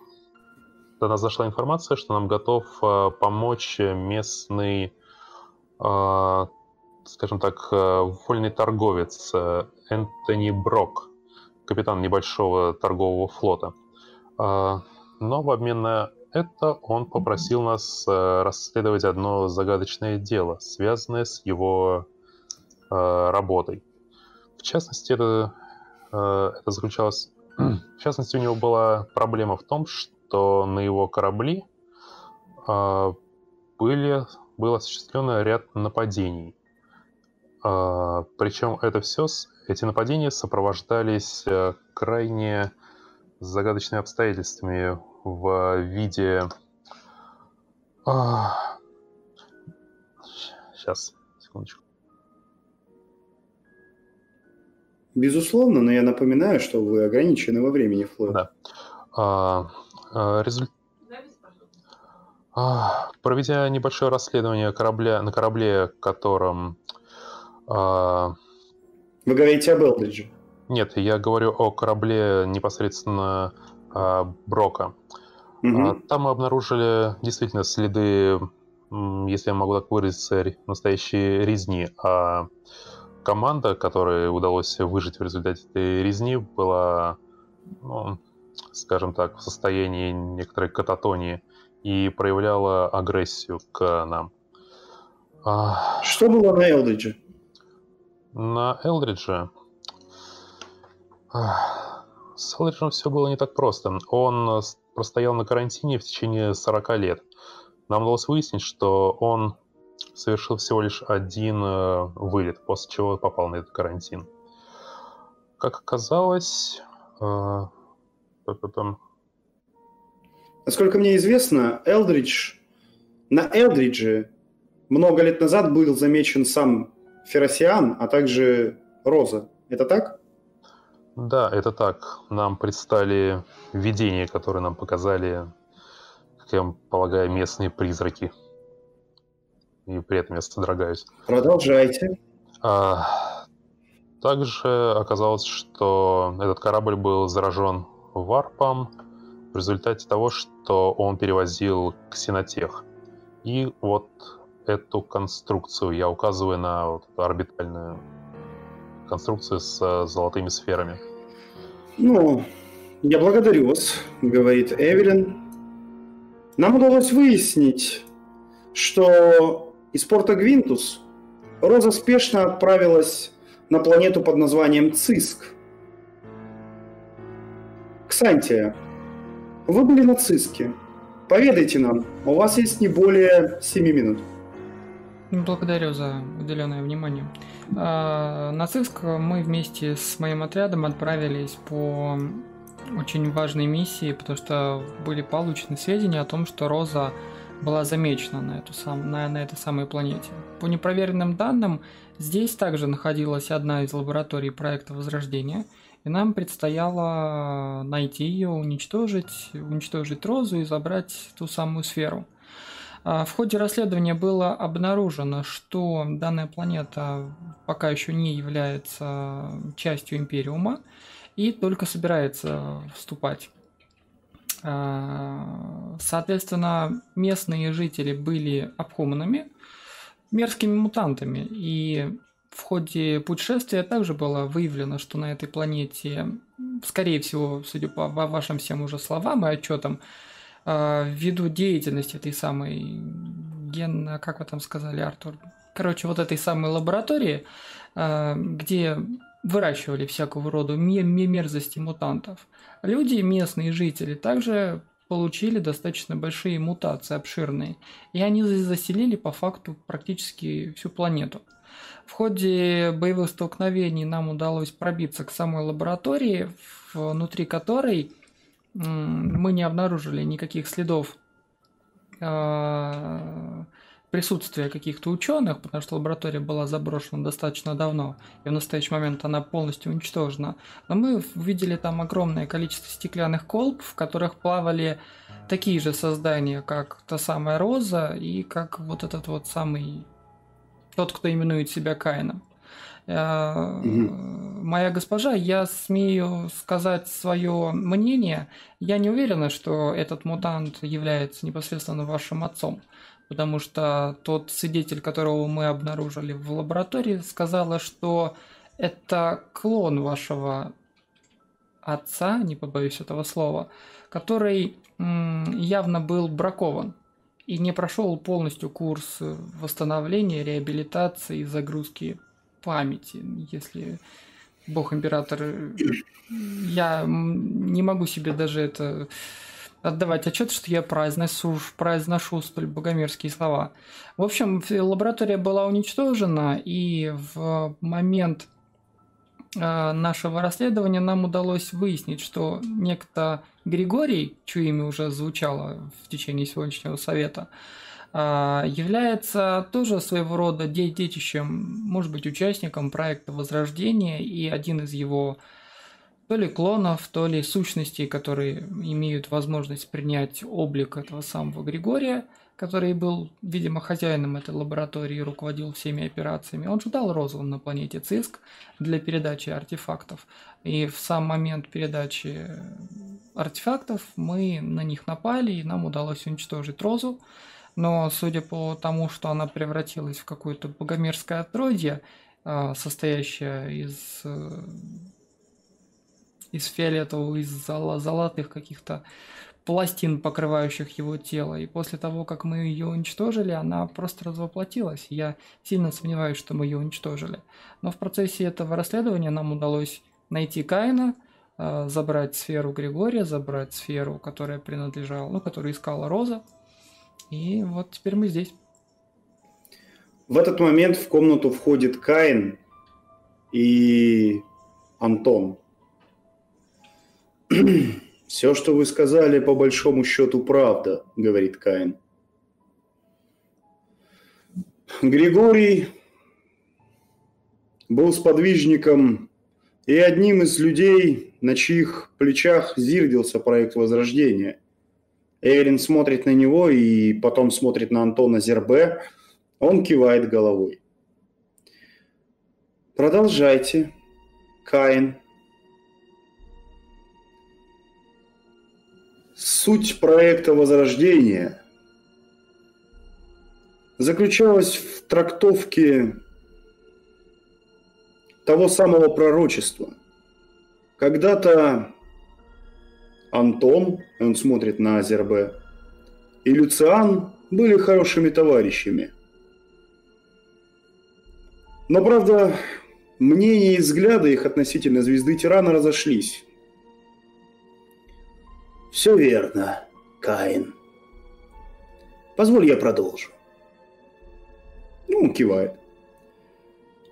до нас зашла информация, что нам готов помочь местный, скажем так, вольный торговец Энтони Брок, капитан небольшого торгового флота. Но в обмен на это он попросил нас расследовать одно загадочное дело, связанное с его работой. В частности, это, это заключалось... В частности, у него была проблема в том, что на его корабли были, был осуществлен ряд нападений. Причем это все, эти нападения сопровождались крайне загадочными обстоятельствами в виде... Сейчас, секундочку. Безусловно, но я напоминаю, что вы ограничены во времени, Флойд. Да. А, а, резу... а, проведя небольшое расследование корабля, на корабле, которым... А... Вы говорите об Элдридже? Нет, я говорю о корабле непосредственно а, Брока. Угу. А, там мы обнаружили действительно следы, если я могу так выразиться, настоящие резни. А... Команда, которой удалось выжить в результате этой резни, была, ну, скажем так, в состоянии некоторой кататонии и проявляла агрессию к нам. Что было на Элдридже? На Элдридже? С Элдриджем все было не так просто. Он простоял на карантине в течение сорока лет. Нам удалось выяснить, что он... совершил всего лишь один э, вылет, после чего попал на этот карантин. Как оказалось... Э, потом... Насколько мне известно, Элдридж... на Элдридже много лет назад был замечен сам Феросиан, а также Роза. Это так? Да, это так. Нам предстали видения, которые нам показали, как я полагаю, местные призраки. И при этом я содрогаюсь. Продолжайте. А, также оказалось, что этот корабль был заражен варпом в результате того, что он перевозил ксенотех. И вот эту конструкцию я указываю на вот орбитальную конструкцию с золотыми сферами. Ну, я благодарю вас, говорит Эвелин. Нам удалось выяснить, что... Из порта Гвинтус Роза спешно отправилась на планету под названием Циск. Ксантия, вы были на Циске. Поведайте нам, у вас есть не более семи минут. Благодарю за уделенное внимание. На Циск мы вместе с моим отрядом отправились по очень важной миссии, потому что были получены сведения о том, что Роза была замечена на, эту сам, на, на этой самой планете. По непроверенным данным, здесь также находилась одна из лабораторий проекта Возрождения, и нам предстояло найти ее, уничтожить, уничтожить Розу и забрать ту самую сферу. В ходе расследования было обнаружено, что данная планета пока еще не является частью Империума и только собирается вступать. Соответственно, местные жители были обхуманами, мерзкими мутантами, и в ходе путешествия также было выявлено, что на этой планете, скорее всего, судя по вашим всем уже словам и отчетам, ввиду деятельности этой самой ген... как вы там сказали, Артур? Короче, вот этой самой лаборатории, где... выращивали всякого рода мерзости мутантов. Люди, местные жители, также получили достаточно большие мутации, обширные, и они заселили по факту практически всю планету. В ходе боевых столкновений нам удалось пробиться к самой лаборатории, внутри которой мы не обнаружили никаких следов присутствие каких-то ученых, потому что лаборатория была заброшена достаточно давно, и в настоящий момент она полностью уничтожена. Но мы увидели там огромное количество стеклянных колб, в которых плавали такие же создания, как та самая Роза и как вот этот вот самый, тот, кто именует себя Каином. Моя госпожа, я смею сказать свое мнение. Я не уверена, что этот мутант является непосредственно вашим отцом, потому что тот свидетель, которого мы обнаружили в лаборатории, сказала, что это клон вашего отца, не побоюсь этого слова, который явно был бракован и не прошел полностью курс восстановления, реабилитации и загрузки памяти, если... Бог Император, я не могу себе даже это отдавать отчет, что я произношу, произношу столь богомерзкие слова. В общем, лаборатория была уничтожена, и в момент нашего расследования нам удалось выяснить, что некто Григорий, чье имя уже звучало в течение сегодняшнего совета, является тоже своего рода детищем, может быть, участником проекта Возрождения, и один из его то ли клонов, то ли сущностей, которые имеют возможность принять облик этого самого Григория, который был, видимо, хозяином этой лаборатории и руководил всеми операциями. Он ждал Розу на планете Циск для передачи артефактов. И в сам момент передачи артефактов мы на них напали, и нам удалось уничтожить Розу. Но судя по тому, что она превратилась в какое-то богомерзкое отродье, состоящее из, из фиолетового, из золотых каких-то пластин, покрывающих его тело. И после того, как мы ее уничтожили, она просто развоплотилась. Я сильно сомневаюсь, что мы ее уничтожили. Но в процессе этого расследования нам удалось найти Каина, забрать сферу Григория, забрать сферу, которая принадлежала, ну, которую искала Роза. И вот теперь мы здесь. В этот момент в комнату входит Каин и Антон. «Все, что вы сказали, по большому счету, правда», — говорит Каин. «Григорий был сподвижником и одним из людей, на чьих плечах зиждился проект Возрождения». Эвелин смотрит на него и потом смотрит на Антона Зербе. Он кивает головой. «Продолжайте, Каин». Суть проекта Возрождения заключалась в трактовке того самого пророчества. Когда-то Антон, он смотрит на Азербе, и Люциан были хорошими товарищами. Но, правда, мнения и взгляды их относительно звезды Тирана разошлись. «Все верно, Каин. Позволь, я продолжу». Ну, кивает.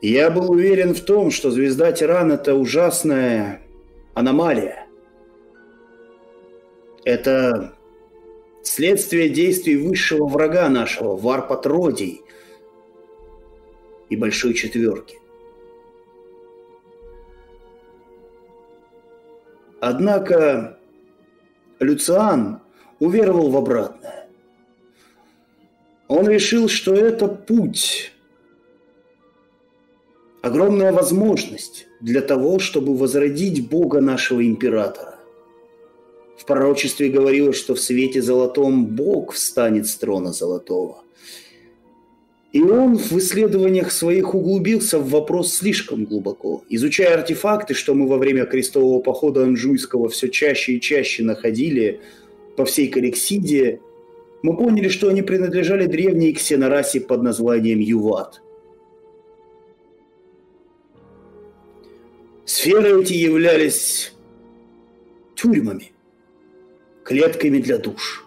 «Я был уверен в том, что звезда Тирана – это ужасная аномалия. Это следствие действий высшего врага нашего, варп-отродий и Большой Четверки. Однако Люциан уверовал в обратное. Он решил, что это путь, огромная возможность для того, чтобы возродить Бога нашего Императора. В пророчестве говорилось, что в свете золотом Бог встанет с трона золотого. И он в исследованиях своих углубился в вопрос слишком глубоко. Изучая артефакты, что мы во время крестового похода Анжуйского все чаще и чаще находили по всей Калексиде, мы поняли, что они принадлежали древней ксенорасе под названием Юват. Сферы эти являлись тюрьмами, клетками для душ.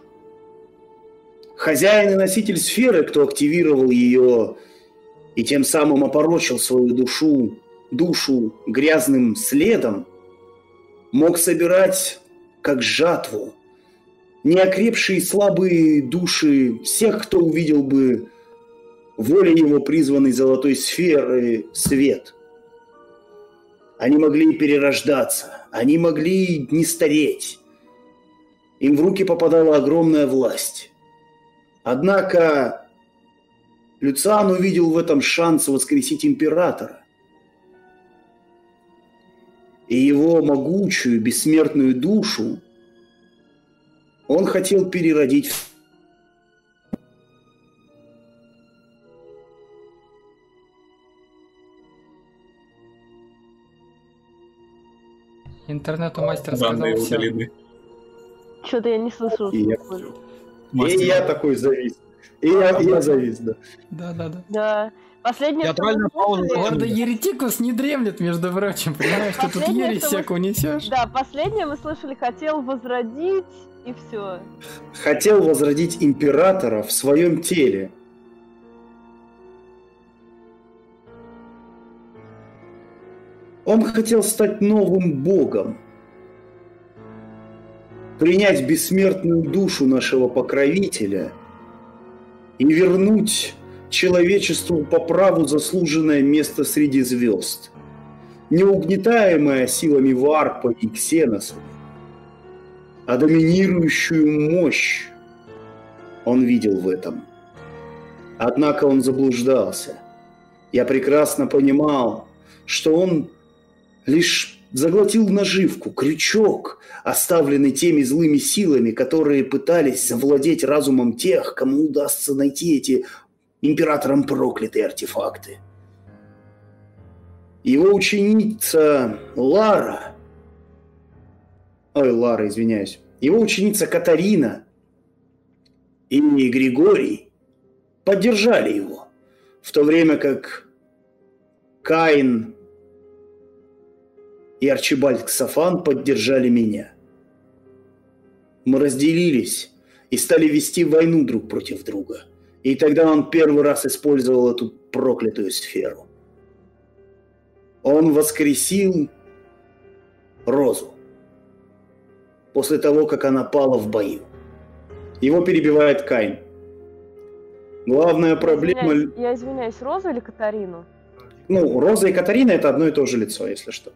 Хозяин и носитель сферы, кто активировал ее и тем самым опорочил свою душу, душу грязным следом, мог собирать, как жатву, неокрепшие слабые души всех, кто увидел бы волей его призванной золотой сферы свет. Они могли перерождаться, они могли не стареть. Им в руки попадала огромная власть. Однако Люциан увидел в этом шанс воскресить императора, и его могучую бессмертную душу он хотел переродить в... Интернет у мастера данные сказал все. Что-то я не слышу. И я, и я такой завис. И я, я завис, да. Да, да, да. Да. Последняя... Орда Еретикус не дремлет, между прочим. Понимаешь, что тут ересь всякую несешь. Да, последнее мы слышали, хотел возродить, и все. Хотел возродить императора в своем теле. Он хотел стать новым богом, принять бессмертную душу нашего покровителя и вернуть человечеству по праву заслуженное место среди звезд, не угнетаемое силами варпа и ксеносов, а доминирующую мощь он видел в этом. Однако он заблуждался. Я прекрасно понимал, что он лишь заглотил наживку, крючок, оставленный теми злыми силами, которые пытались завладеть разумом тех, кому удастся найти эти императором проклятые артефакты. Его ученица Лара... Ой, Лара, извиняюсь. Его ученица Катарина и Григорий поддержали его, в то время как Кайн и Арчибальд Сафан поддержали меня. Мы разделились и стали вести войну друг против друга. И тогда он первый раз использовал эту проклятую сферу. Он воскресил Розу после того, как она пала в бою. Его перебивает Кайн. Главная проблема... Извиняюсь, я извиняюсь, Розу или Катарину? Ну, Роза и Катарина – это одно и то же лицо, если что.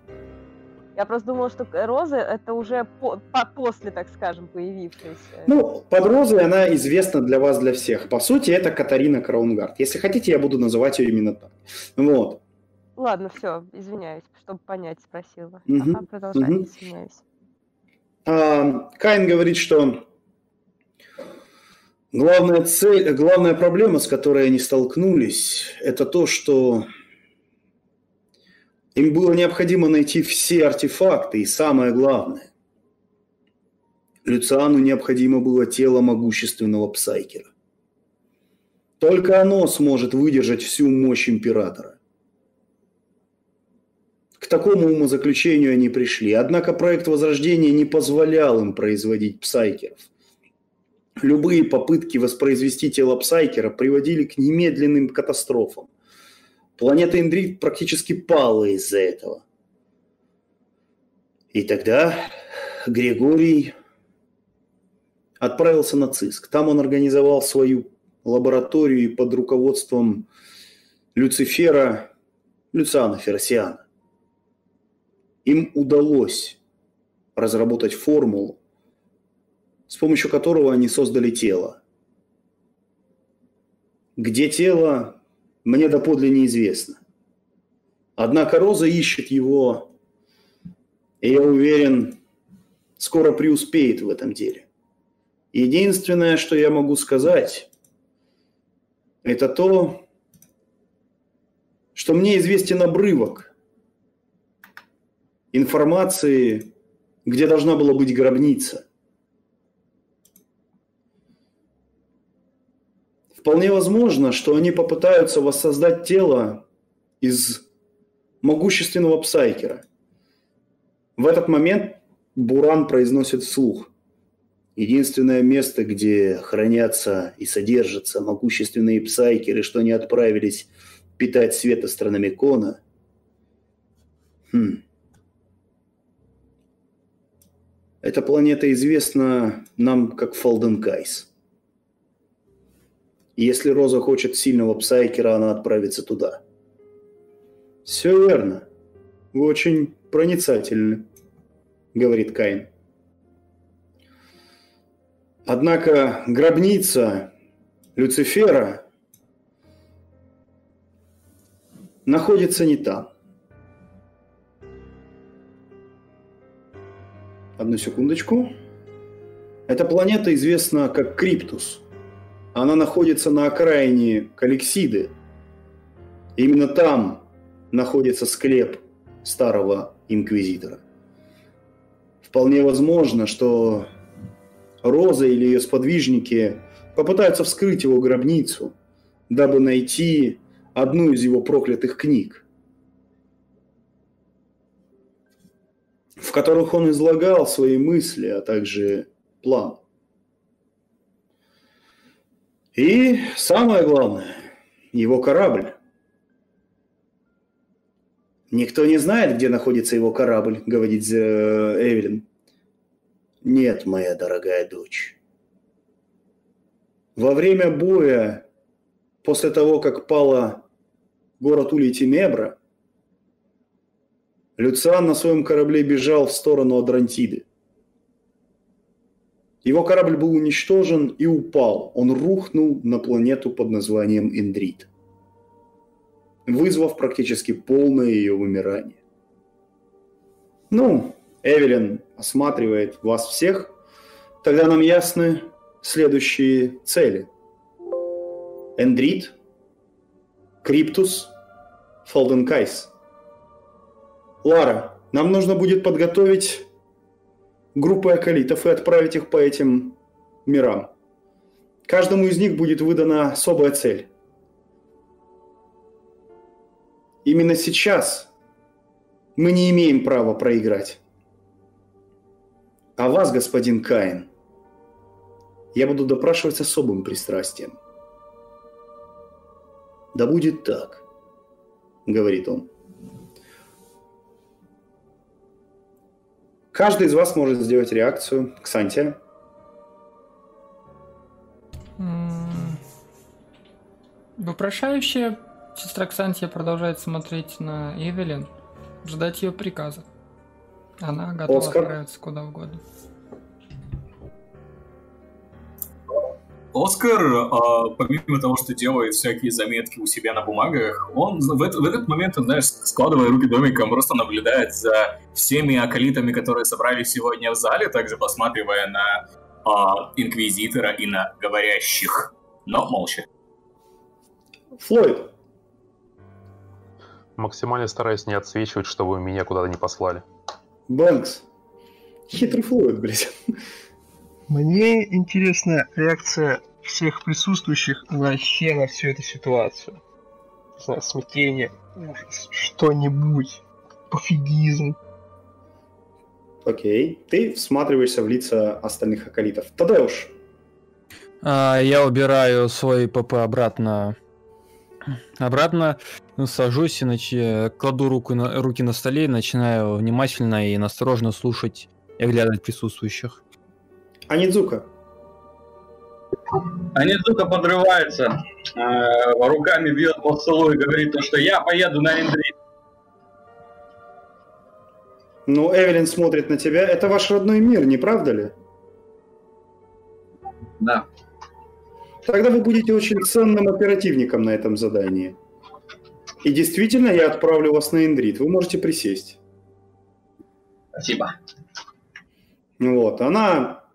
Я просто думала, что Роза это уже по по после, так скажем, появившаяся. Ну, под Розой она известна для вас, для всех. По сути, это Катарина Краунгард. Если хотите, я буду называть ее именно так. Вот. Ладно, все, извиняюсь, чтобы понять, спросила. Угу, а продолжай, угу. Извиняюсь. А, Каин говорит, что главная цель, главная проблема, с которой они столкнулись, это то, что... им было необходимо найти все артефакты, и самое главное, Люциану необходимо было тело могущественного псайкера. Только оно сможет выдержать всю мощь императора. К такому умозаключению они пришли, однако проект Возрождения не позволял им производить псайкеров. Любые попытки воспроизвести тело псайкера приводили к немедленным катастрофам. Планета Индрит практически пала из-за этого. И тогда Григорий отправился на Циск. Там он организовал свою лабораторию и под руководством Люцифера, Люциана Феросиана. Им удалось разработать формулу, с помощью которого они создали тело. Где тело... мне доподлинно неизвестно. Однако Роза ищет его, и я уверен, скоро преуспеет в этом деле. Единственное, что я могу сказать, это то, что мне известен обрывок информации, где должна была быть гробница. Вполне возможно, что они попытаются воссоздать тело из могущественного псайкера. В этот момент Буран произносит вслух: единственное место, где хранятся и содержатся могущественные псайкеры, что не отправились питать свет астрономикона. Хм. Эта планета известна нам как Фолденкайс. Если Роза хочет сильного псайкера, она отправится туда. Все верно. Вы очень проницательны, говорит Каин. Однако гробница Люцифера находится не там. Одну секундочку. Эта планета известна как Криптус. Она находится на окраине Калексиды. Именно там находится склеп старого инквизитора. Вполне возможно, что Роза или ее сподвижники попытаются вскрыть его гробницу, дабы найти одну из его проклятых книг, в которых он излагал свои мысли, а также план. И самое главное, его корабль. Никто не знает, где находится его корабль, говорит Эвелин. Нет, моя дорогая дочь. Во время боя, после того, как пала город Улий-Тенебра, Люциан на своем корабле бежал в сторону Адрантиды. Его корабль был уничтожен и упал. Он рухнул на планету под названием Индрит, вызвав практически полное ее вымирание. Ну, Эвелин осматривает вас всех. Тогда нам ясны следующие цели. Индрит, Криптус, Фолденкайс. Лара, нам нужно будет подготовить группы акколитов и отправить их по этим мирам. Каждому из них будет выдана особая цель. Именно сейчас мы не имеем права проиграть. А вас, господин Каин, я буду допрашивать с особым пристрастием. Да будет так, говорит он. Каждый из вас может сделать реакцию. Ксантия. Вопрошающая сестра Ксантия продолжает смотреть на Эвелин, ждать ее приказа. Она готова отправиться куда угодно. Оскар, помимо того, что делает всякие заметки у себя на бумагах, он в этот, в этот момент, он, знаешь, складывая руки домиком, просто наблюдает за всеми акколитами, которые собрались сегодня в зале, также посматривая на а, инквизитора и на говорящих, но молча. Флойд. Максимально стараюсь не отсвечивать, чтобы меня куда-то не послали. Бэнкс. Хитрый Флойд, блядь. Мне интересна реакция всех присутствующих вообще на всю эту ситуацию. Не знаю, смятение, ужас, что-нибудь, пофигизм. Окей, ты всматриваешься в лица остальных акколитов. Тадеуш! А, я убираю свой ПП обратно. Обратно сажусь и нач... кладу руку на... руки на столе и начинаю внимательно и настороженно слушать и оглядывать присутствующих. Анидзука. Анидзука подрывается, э, руками бьет по столу и говорит, что я поеду на Индрит. Ну, Эвелин смотрит на тебя. Это ваш родной мир, не правда ли? Да. Тогда вы будете очень ценным оперативником на этом задании. И действительно, я отправлю вас на Индрит. Вы можете присесть. Спасибо. Вот, она...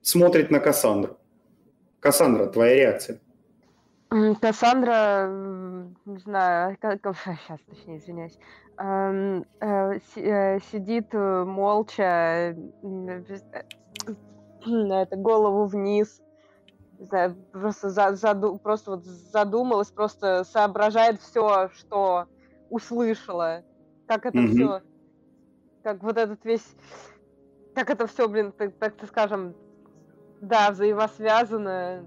смотрит на Кассандру. Кассандра, твоя реакция? Кассандра, не знаю, как, сейчас, точнее, извиняюсь, э, э, сидит молча, э, это, голову вниз, не знаю, просто, за, заду, просто вот задумалась, просто соображает все, что услышала, как это mm-hmm. все, как вот этот весь, как это все, блин, так, так скажем, да, взаимосвязано,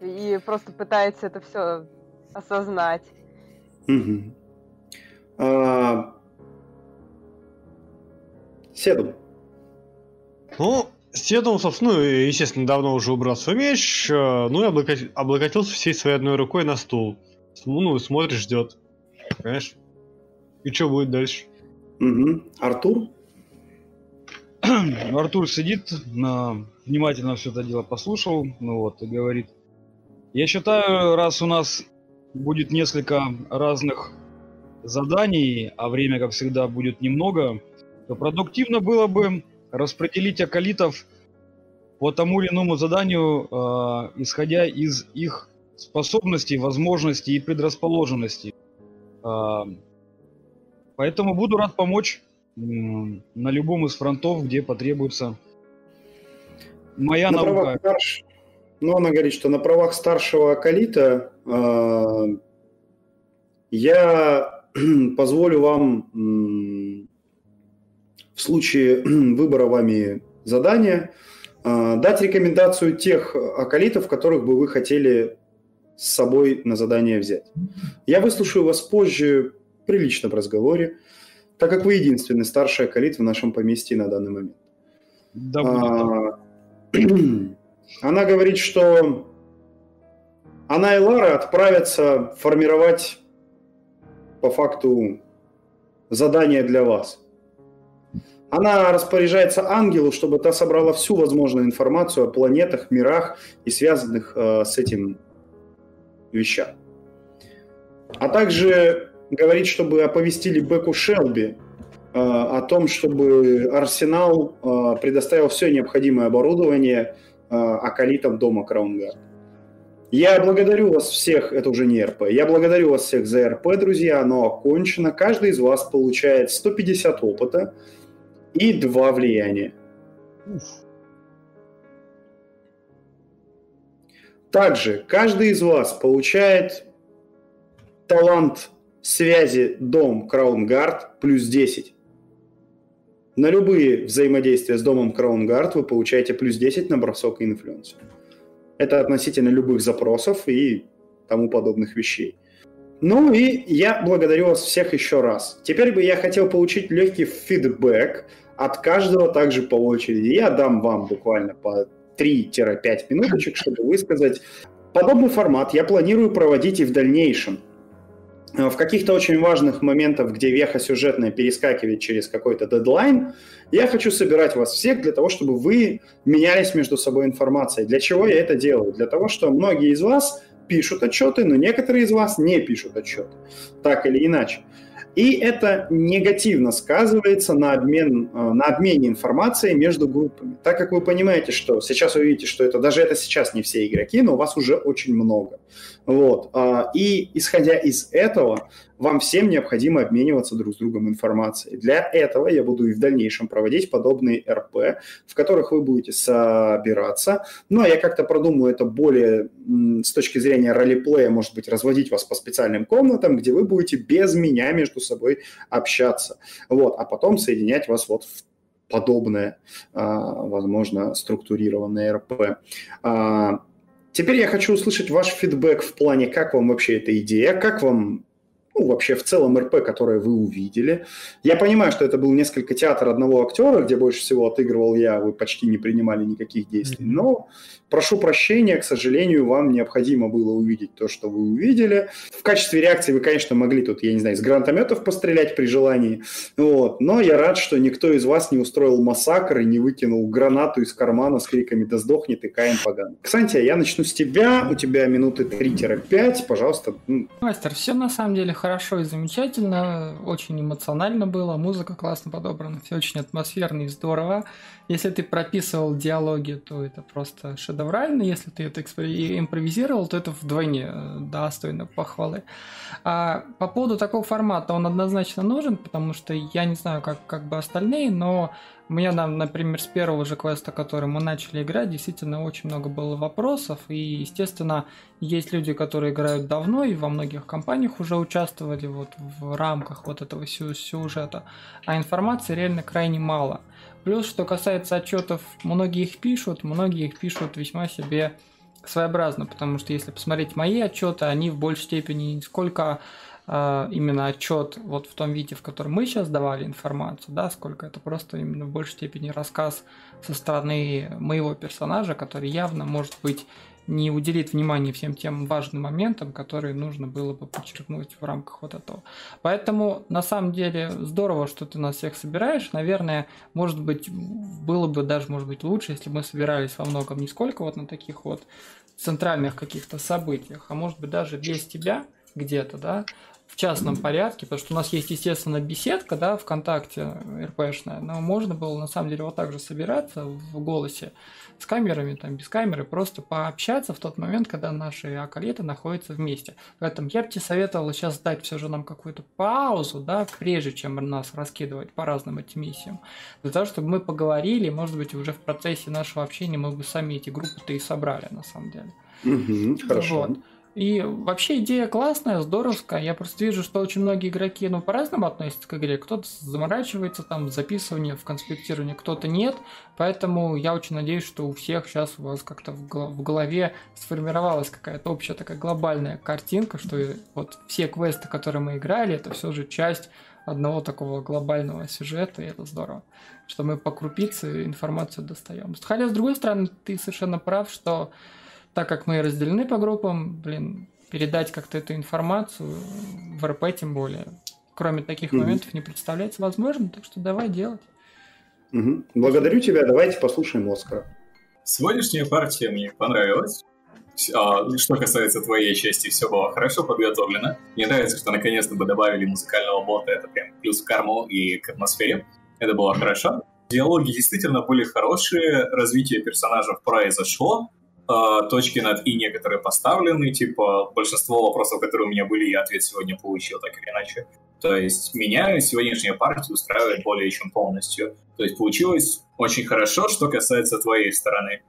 и просто пытается это все осознать. Угу. А... Седум. Ну, Седум, собственно, естественно, давно уже убрал свой меч, ну и облокотился, облокотился всей своей одной рукой на стул. Ну, смотришь, ждет. Понимаешь? И что будет дальше? Угу. Артур? Артур сидит, внимательно все это дело послушал, ну вот, и говорит. Я считаю, раз у нас будет несколько разных заданий, а время, как всегда, будет немного, то продуктивно было бы распределить акколитов по тому или иному заданию, э, исходя из их способностей, возможностей и предрасположенностей. Э, поэтому буду рад помочь э, на любом из фронтов, где потребуется моя на наука. Старш... Ну, она говорит, что на правах старшего акколита э, я позволю вам э, в случае выбора вами задания дать рекомендацию тех акколитов, которых бы вы хотели с собой на задание взять. Я выслушаю вас позже при личном разговоре, так как вы единственный старший акколит в нашем поместье на данный момент. Да, а, она говорит, что она и Лара отправятся формировать по факту задание для вас. Она распоряжается ангелу, чтобы та собрала всю возможную информацию о планетах, мирах и связанных э, с этим вещах. А также говорит, чтобы оповестили Беку Шелби э, о том, чтобы Арсенал э, предоставил все необходимое оборудование э, акколитам дома Краунгард. Я благодарю вас всех, это уже не РП, я благодарю вас всех за РП, друзья, оно окончено. Каждый из вас получает сто пятьдесят опыта и два влияния. Также каждый из вас получает талант связи дом Краунгард плюс десять. На любые взаимодействия с домом Краунгард вы получаете плюс десять на бросок и инфлюенсию. Это относительно любых запросов и тому подобных вещей. Ну и я благодарю вас всех еще раз. Теперь бы я хотел получить легкий фидбэк от каждого также по очереди. Я дам вам буквально по три-пять минуточек, чтобы высказать. Подобный формат я планирую проводить и в дальнейшем. В каких-то очень важных моментах, где веха сюжетная перескакивает через какой-то дедлайн, я хочу собирать вас всех для того, чтобы вы менялись между собой информацией. Для чего я это делаю? Для того, что многие из вас пишут отчеты, но некоторые из вас не пишут отчеты, так или иначе. И это негативно сказывается на, обмен, на обмене информацией между группами. Так как вы понимаете, что сейчас вы видите, что это даже это сейчас не все игроки, но у вас уже очень много. Вот. И исходя из этого, вам всем необходимо обмениваться друг с другом информацией. Для этого я буду и в дальнейшем проводить подобные РП, в которых вы будете собираться. Но я как-то продумаю это более с точки зрения ролеплея, может быть, разводить вас по специальным комнатам, где вы будете без меня между собой общаться. Вот. А потом соединять вас вот в подобное, возможно, структурированное РП. Теперь я хочу услышать ваш фидбэк в плане, как вам вообще эта идея, как вам... Ну, вообще в целом РП, которое вы увидели. Я понимаю, что это был несколько театр одного актера, где больше всего отыгрывал я, вы почти не принимали никаких действий. Но прошу прощения, к сожалению, вам необходимо было увидеть то, что вы увидели. В качестве реакции вы, конечно, могли тут, я не знаю, из гранатометов пострелять при желании. Вот. Но я рад, что никто из вас не устроил массакр и не выкинул гранату из кармана с криками «Да сдохни ты, Каин поганый». Ксантия, я начну с тебя. У тебя минуты три-пять. Пожалуйста. Мастер, все на самом деле хорошо. Хорошо и замечательно, очень эмоционально было, музыка классно подобрана, все очень атмосферно и здорово. Если ты прописывал диалоги, то это просто шедеврально, если ты это импровизировал, то это вдвойне достойно похвалы. А по поводу такого формата он однозначно нужен, потому что я не знаю, как, как бы остальные, но у меня, например, с первого же квеста, который мы начали играть, действительно очень много было вопросов, и, естественно, есть люди, которые играют давно и во многих компаниях уже участвуют, вот в рамках вот этого сюжета, а информации реально крайне мало. Плюс, что касается отчетов, многие их пишут, многие их пишут весьма себе своеобразно, потому что если посмотреть мои отчеты, они в большей степени не сколько э, именно отчет вот в том виде, в котором мы сейчас давали информацию, да, сколько это просто именно в большей степени рассказ со стороны моего персонажа, который явно может быть не уделит внимания всем тем важным моментам, которые нужно было бы подчеркнуть в рамках вот этого. Поэтому, на самом деле, здорово, что ты нас всех собираешь. Наверное, может быть, было бы даже, может быть, лучше, если бы мы собирались во многом не сколько вот на таких вот центральных каких-то событиях, а может быть, даже без тебя где-то, да, в частном порядке, потому что у нас есть, естественно, беседка, да, ВКонтакте РПшная, но можно было на самом деле вот так же собираться в голосе с камерами, там, без камеры, просто пообщаться в тот момент, когда наши акколиты находятся вместе. Поэтому я бы тебе советовал сейчас дать все же нам какую-то паузу, да, прежде чем нас раскидывать по разным этим миссиям, для того, чтобы мы поговорили, может быть, уже в процессе нашего общения мы бы сами эти группы-то и собрали, на самом деле. Угу, хорошо. Вот. И вообще идея классная, здоровская. Я просто вижу, что очень многие игроки, ну, по-разному относятся к игре. Кто-то заморачивается там в записывании, в конспектировании, кто-то нет. Поэтому я очень надеюсь, что у всех сейчас у вас как-то в голове сформировалась какая-то общая такая глобальная картинка, что вот все квесты, которые мы играли, это все же часть одного такого глобального сюжета, и это здорово, что мы по крупице информацию достаем. Хотя, с другой стороны, ты совершенно прав, что так как мы разделены по группам, блин, передать как-то эту информацию в РП тем более, кроме таких mm-hmm. моментов, не представляется возможным, так что давай делать. Mm-hmm. Благодарю тебя, давайте послушаем Оскара. Сегодняшняя партия мне понравилась. А, что касается твоей части, все было хорошо подготовлено. Мне нравится, что наконец-то мы добавили музыкального бота, это прям плюс к карму и к атмосфере. Это было хорошо. Диалоги действительно были хорошие, развитие персонажей произошло. Точки над «и» некоторые поставлены, типа большинство вопросов, которые у меня были, я ответ сегодня получил, так или иначе. То есть меня сегодняшняя партия устраивает более чем полностью. То есть получилось очень хорошо, что касается твоей стороны.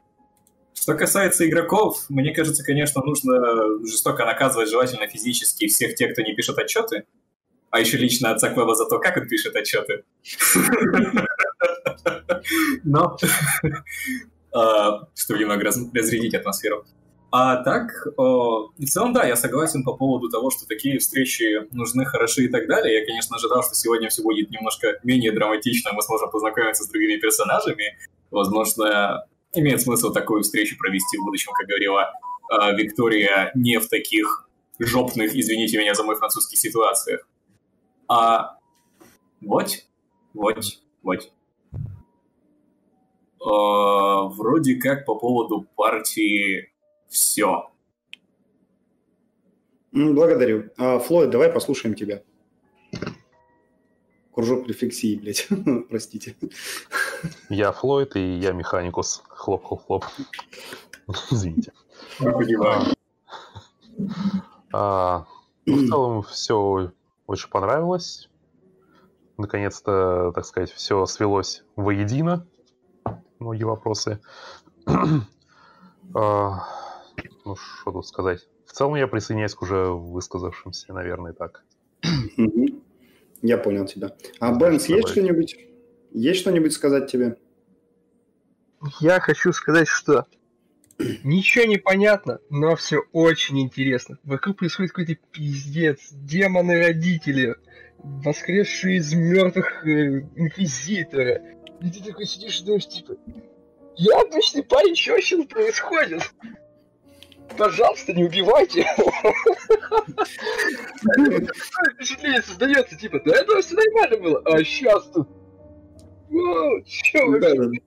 Что касается игроков, мне кажется, конечно, нужно жестоко наказывать, желательно физически, всех тех, кто не пишет отчеты, а еще лично отца Клэба за то, как он пишет отчеты. Но... чтобы немного разрядить атмосферу. А так, в целом, да, я согласен по поводу того, что такие встречи нужны, хороши и так далее. Я, конечно, ожидал, что сегодня все будет немножко менее драматично, мы сможем познакомиться с другими персонажами. Возможно, имеет смысл такую встречу провести в будущем, как говорила Виктория, не в таких жопных, извините меня за мой французский, ситуациях. А вот, вот, вот. Uh, вроде как по поводу партии все. Благодарю. Uh, Флойд, давай послушаем тебя. Кружок рефлексии, блядь. Простите. Я Флойд, и я механикус. Хлоп-хлоп-хлоп. Извините. В целом все очень понравилось. Наконец-то, так сказать, все свелось воедино. Многие вопросы. а, ну, что тут сказать. В целом я присоединяюсь к уже высказавшимся, наверное, так. Я понял тебя. А, Бенс, есть что-нибудь? Есть что-нибудь сказать тебе? Я хочу сказать, что ничего не понятно, но все очень интересно. Вокруг происходит какой-то пиздец. Демоны-родители, воскресшие из мертвых инквизиторы. И ты такой сидишь и думаешь, типа, я обычный парень, что вообще происходит? Пожалуйста, не убивайте. Впечатление создается, типа, до этого все нормально было, а сейчас тут... Что вообще?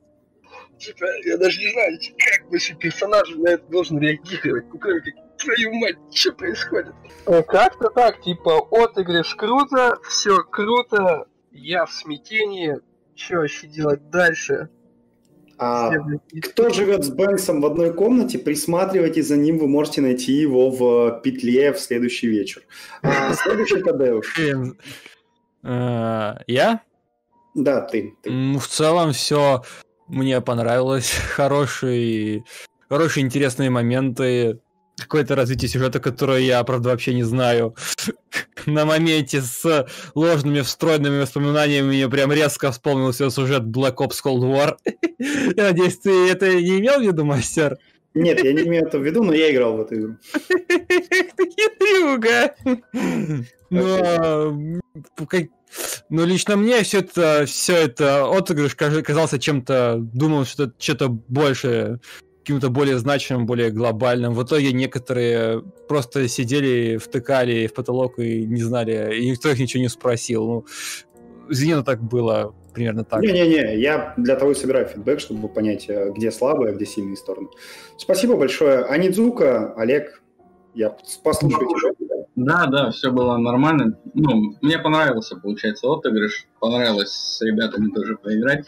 Типа, я даже не знаю, как вообще персонаж на это должен реагировать. Ну, кроме как, твою мать, что происходит? Как-то так, типа, отыгрыш круто, все круто, я в смятении. Что еще делать дальше? А кто живет с Бэнксом в одной комнате, присматривайте за ним, вы можете найти его в петле в следующий вечер. А, следующий Тадеуш. Я? Да, ты. ты. В целом все мне понравилось. Хорошие, хорошие интересные моменты. Какое-то развитие сюжета, которое я, правда, вообще не знаю. На моменте с ложными встроенными воспоминаниями мне прям резко вспомнился сюжет Black Ops Cold War. Я надеюсь, ты это не имел в виду, мастер? Нет, я не имею это в виду, но я играл в эту игру. Ты хитрюга! Но лично мне все это, все это отыгрыш казался чем-то... Думал, что это что-то большее, каким-то более значимым, более глобальным. В итоге некоторые просто сидели, втыкали в потолок и не знали, и никто их ничего не спросил. Ну, извини, но так было примерно так. Не-не-не, я для того и собираю фидбэк, чтобы понять, где слабые, а где сильные стороны. Спасибо большое. Анидзука, Олег, я послушаю тебя. Да, да, все было нормально. Ну, мне понравился, получается, отыгрыш. Понравилось с ребятами тоже поиграть.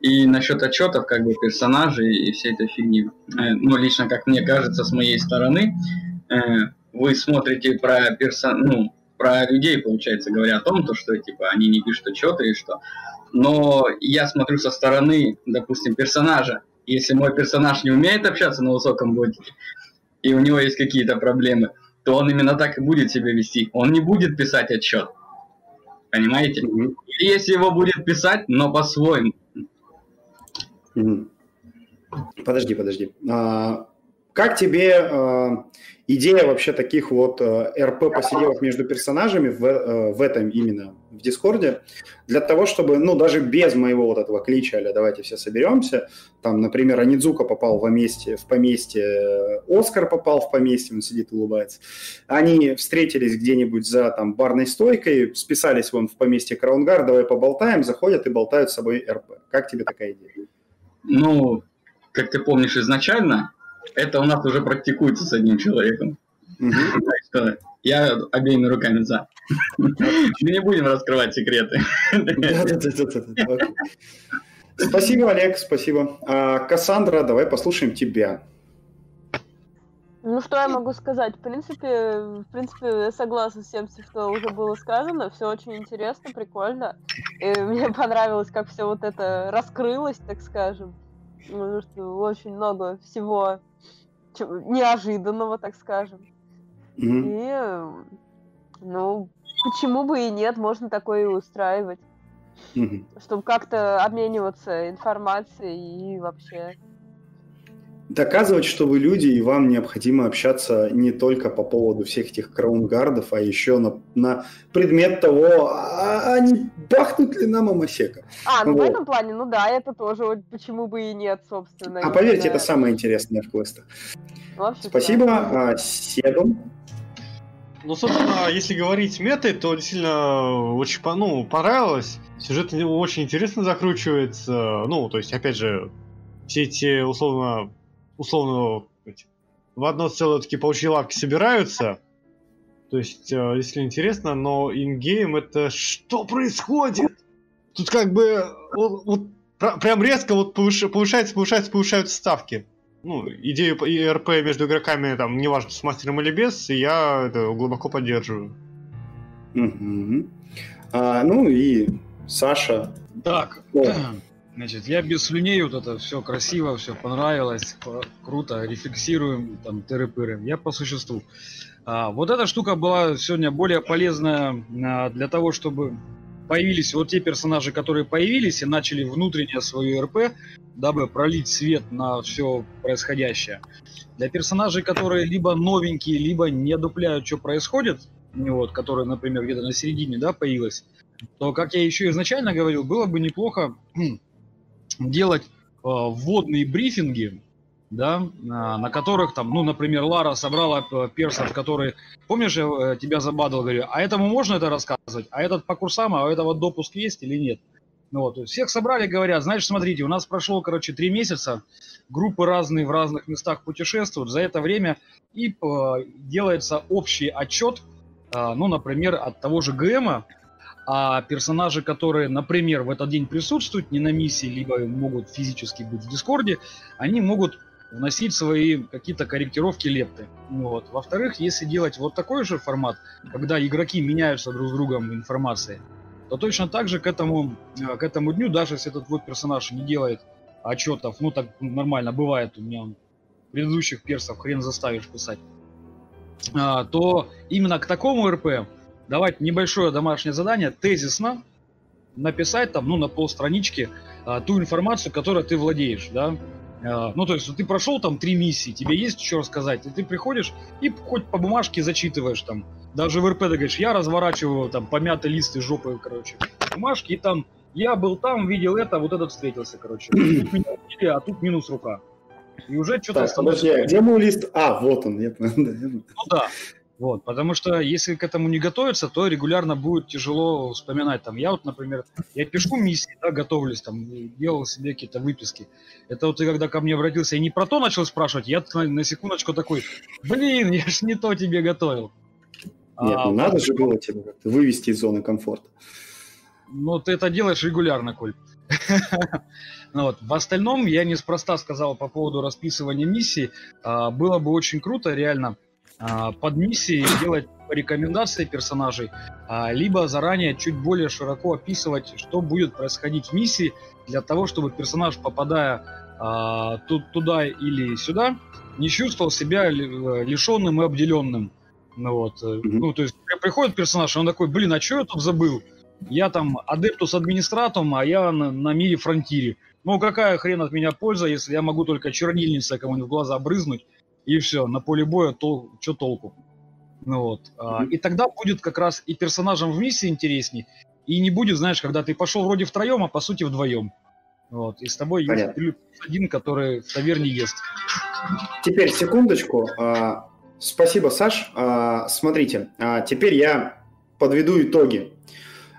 И насчет отчетов, как бы, персонажей и всей этой фигни. Э, ну, лично, как мне кажется, с моей стороны, э, вы смотрите про персон... ну, про людей, получается, говоря о том, то, что, типа, они не пишут отчеты и что. Но я смотрю со стороны, допустим, персонажа. Если мой персонаж не умеет общаться на высоком годике, и у него есть какие-то проблемы, то он именно так и будет себя вести. Он не будет писать отчет. Понимаете? Mm-hmm. И если его будет писать, но по-своему. Mm-hmm. Подожди, подожди. А, как тебе а, идея вообще таких вот а, эр пэ-посиделок между персонажами в, а, в этом именно, в Дискорде, для того, чтобы, ну, даже без моего вот этого клича, а-ля давайте все соберемся, там, например, Анидзука попал в поместье, в поместье, Оскар попал в поместье, он сидит и улыбается. Они встретились где-нибудь за, там, барной стойкой, списались вон в поместье Краунгард, давай поболтаем, заходят и болтают с собой эр пэ. Как тебе такая идея? Ну, как ты помнишь изначально, это у нас уже практикуется с одним человеком. Я обеими руками за. Мы не будем раскрывать секреты. Спасибо, Олег, спасибо. А, Кассандра, давай послушаем тебя. Ну, что я могу сказать? В принципе, в принципе, я согласна с тем, что уже было сказано. Все очень интересно, прикольно. И мне понравилось, как все вот это раскрылось, так скажем. Потому что очень много всего неожиданного, так скажем. Mm-hmm. И, ну, почему бы и нет, можно такое и устраивать, mm-hmm. чтобы как-то обмениваться информацией и вообще... Доказывать, что вы люди, и вам необходимо общаться не только по поводу всех этих краунгардов, а еще на, на предмет того, а не бахнут ли нам омосека. А, ну вот. В этом плане, ну да, это тоже вот, почему бы и нет, собственно. А поверьте, это самое интересное в квестах. Вообще, спасибо, да. Седу. Ну, собственно, если говорить метой, то действительно очень, ну, понравилось. Сюжет очень интересно закручивается. Ну, то есть, опять же, все эти условно... условно в одно целое такие паучьи лапки собираются. То есть, если интересно, но ингейм это что происходит? Тут как бы вот, вот, прям резко вот повышается, повышается, повышаются ставки. Ну, идею и РП между игроками, там, неважно, с мастером или без, я это глубоко поддерживаю. Mm-hmm. а, ну и Саша. Так. О. Значит, я без слюней, вот это все красиво, все понравилось, круто, рефлексируем, там, тыры-пыры. Я по существу. А, вот эта штука была сегодня более полезная а, для того, чтобы появились вот те персонажи, которые появились и начали внутреннее свое эр пэ, дабы пролить свет на все происходящее. Для персонажей, которые либо новенькие, либо не дупляют, что происходит, вот, которые, например, где-то на середине, да, появилась, то, как я еще изначально говорил, было бы неплохо делать э, вводные брифинги, да, на, на которых там, ну, например, Лара собрала персов, которые, помнишь, я тебя забадал, говорю, а этому можно это рассказывать, а этот по курсам, а у этого допуск есть или нет? Ну, вот, всех собрали, говорят, значит, смотрите, у нас прошло, короче, три месяца, группы разные в разных местах путешествуют за это время, и э, делается общий отчет, э, ну, например, от того же ГМа. А персонажи, которые, например, в этот день присутствуют, не на миссии, либо могут физически быть в Дискорде, они могут вносить свои какие-то корректировки лепты. Вот. Во-вторых, если делать вот такой же формат, когда игроки меняются друг с другом информацией, то точно так же к этому, к этому дню, даже если этот вот персонаж не делает отчетов, ну так нормально бывает, у меня предыдущих персов хрен заставишь писать, то именно к такому эр пэ давать небольшое домашнее задание, тезисно написать там, ну, на полстранички а, ту информацию, которой ты владеешь, да. А, ну, то есть ты прошел там три миссии, тебе есть что рассказать, и ты приходишь и хоть по бумажке зачитываешь там. Даже в эр пэ ты говоришь, я разворачиваю там помятый лист и жопы, короче, бумажки, и там я был там, видел это, вот этот встретился, короче. Тут меня убили, а тут минус рука. И уже что-то становится... Подожди, а где мой лист? А, вот он, нет. Ну да. Вот, потому что если к этому не готовиться, то регулярно будет тяжело вспоминать. Там, я вот, например, я пишу миссии, да, готовлюсь, там, делал себе какие-то выписки. Это вот ты когда ко мне обратился и не про то начал спрашивать, я на секундочку такой, блин, я ж не то тебе готовил. Нет, а, ну, надо же было тебя как-то вывести из зоны комфорта. Ну, ты это делаешь регулярно, Коль. В остальном, я неспроста сказал по поводу расписывания миссий. Было бы очень круто, реально, под миссии делать по рекомендации персонажей, либо заранее чуть более широко описывать, что будет происходить в миссии, для того, чтобы персонаж, попадая туда или сюда, не чувствовал себя лишенным и обделенным. Ну, вот. Mm-hmm. ну, то есть приходит персонаж, и он такой: блин, а что я тут забыл? Я там адептус администратум, а я на, на мире фронтире. Ну какая хрен от меня польза, если я могу только чернильницей кому-нибудь в глаза брызнуть, и все, на поле боя тол- что толку? Ну, вот. Mm-hmm. И тогда будет как раз и персонажам в миссии интересней, и не будет, знаешь, когда ты пошел вроде втроем, а по сути вдвоем. Вот. И с тобой Понятно. Есть один, который в таверне ест. Теперь, секундочку. А... Спасибо, Саш. А, смотрите, а теперь я подведу итоги.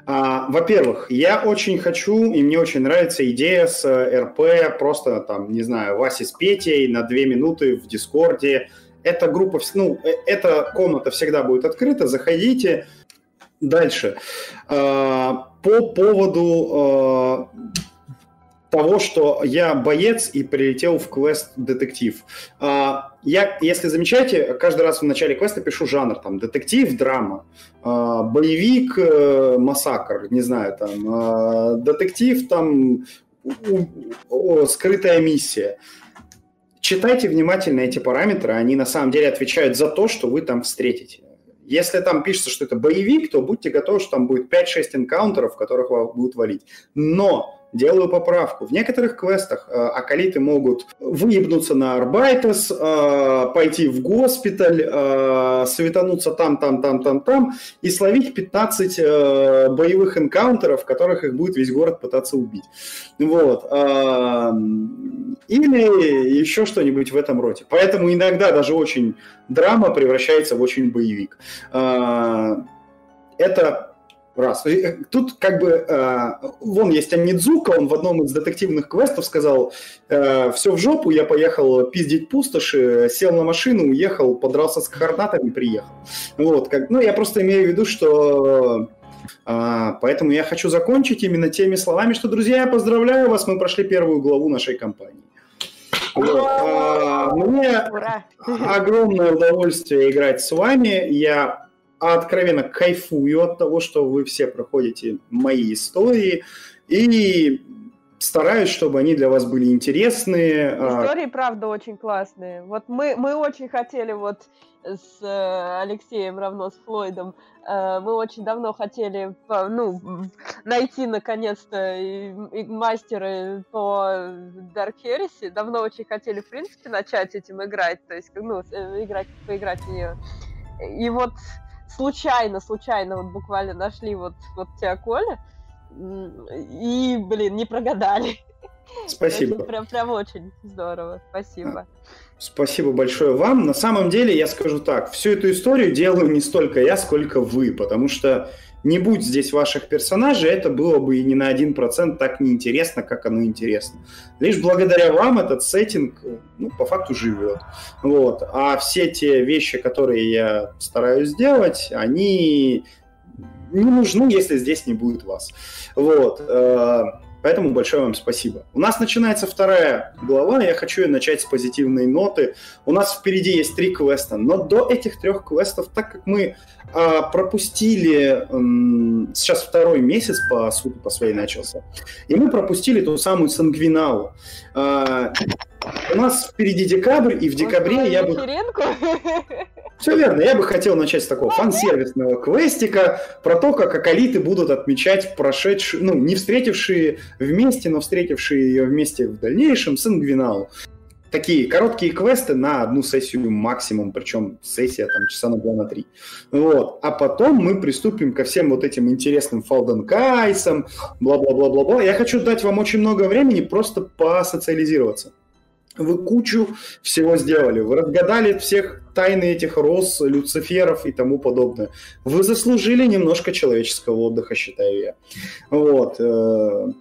А, во-первых, я очень хочу, и мне очень нравится идея с РП, просто там, не знаю, Васи с Петей на две минуты в Дискорде. Эта группа, ну, эта комната всегда будет открыта, заходите. Дальше. А, по поводу... А... того, что я боец и прилетел в квест детектив. Я, если замечаете, каждый раз в начале квеста пишу жанр, там, детектив, драма, боевик, массакр, не знаю, там, детектив, там, скрытая миссия. Читайте внимательно эти параметры, они на самом деле отвечают за то, что вы там встретите. Если там пишется, что это боевик, то будьте готовы, что там будет пять-шесть энкаунтеров, в которых вас будут валить. Но делаю поправку. В некоторых квестах э, акалиты могут выебнуться на Арбайтес, э, пойти в госпиталь, э, светануться там, там, там, там, там и словить пятнадцать э, боевых энкаунтеров, в которых их будет весь город пытаться убить. Вот. Э, или еще что-нибудь в этом роде. Поэтому иногда даже очень драма превращается в очень боевик. Э, это... Раз. И тут как бы, э, вон есть Анидзука, он в одном из детективных квестов сказал: э, все в жопу, я поехал пиздить пустоши, сел на машину, уехал, подрался с кахарнатами, приехал. Вот, как, ну, я просто имею в виду, что... Э, поэтому я хочу закончить именно теми словами, что, друзья, я поздравляю вас, мы прошли первую главу нашей кампании. Вот. А, мне Ура. Огромное удовольствие играть с вами, я... А откровенно кайфую от того, что вы все проходите мои истории, и стараюсь, чтобы они для вас были интересные. Истории, правда, очень классные. Вот мы, мы очень хотели вот с Алексеем, равно с Флойдом, мы очень давно хотели, ну, найти наконец-то мастера по Dark Heresy. Давно очень хотели, в принципе, начать этим играть, то есть, ну, играть, поиграть в нее. И вот Случайно, случайно, вот буквально нашли вот, вот тебя, Коля, и, блин, не прогадали. Спасибо. Прям, прям очень здорово, спасибо. Спасибо большое вам. На самом деле, я скажу так, всю эту историю делаю не столько я, сколько вы, потому что не будь здесь ваших персонажей, это было бы и не на один процент так неинтересно, как оно интересно. Лишь благодаря вам этот сеттинг, ну, по факту живет. Вот. А все те вещи, которые я стараюсь сделать, они не нужны, если здесь не будет вас. Вот. Поэтому большое вам спасибо. У нас начинается вторая глава, я хочу ее начать с позитивной ноты. У нас впереди есть три квеста, но до этих трех квестов, так как мы э, пропустили, э, сейчас второй месяц, по сути, по своей начался, и мы пропустили ту самую Сангвиналу. Э, у нас впереди декабрь, и в декабре я бы... Все верно, я бы хотел начать с такого фан-сервисного квестика про то, как акалиты будут отмечать прошедшие, ну, не встретившие вместе, но встретившие ее вместе в дальнейшем Сангвиналу. Такие короткие квесты на одну сессию максимум, причем сессия там часа на два, на три. Вот. А потом мы приступим ко всем вот этим интересным Фолденкайсам, бла-бла-бла-бла-бла. Я хочу дать вам очень много времени просто посоциализироваться. Вы кучу всего сделали. Вы разгадали всех тайны этих роз, люциферов и тому подобное. Вы заслужили немножко человеческого отдыха, считаю я. Вот.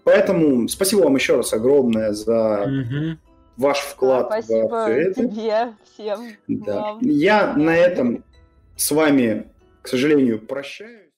Поэтому спасибо вам еще раз огромное за mm-hmm. ваш вклад. Да, спасибо в тебе, всем. Да. Я на этом с вами к сожалению, прощаюсь.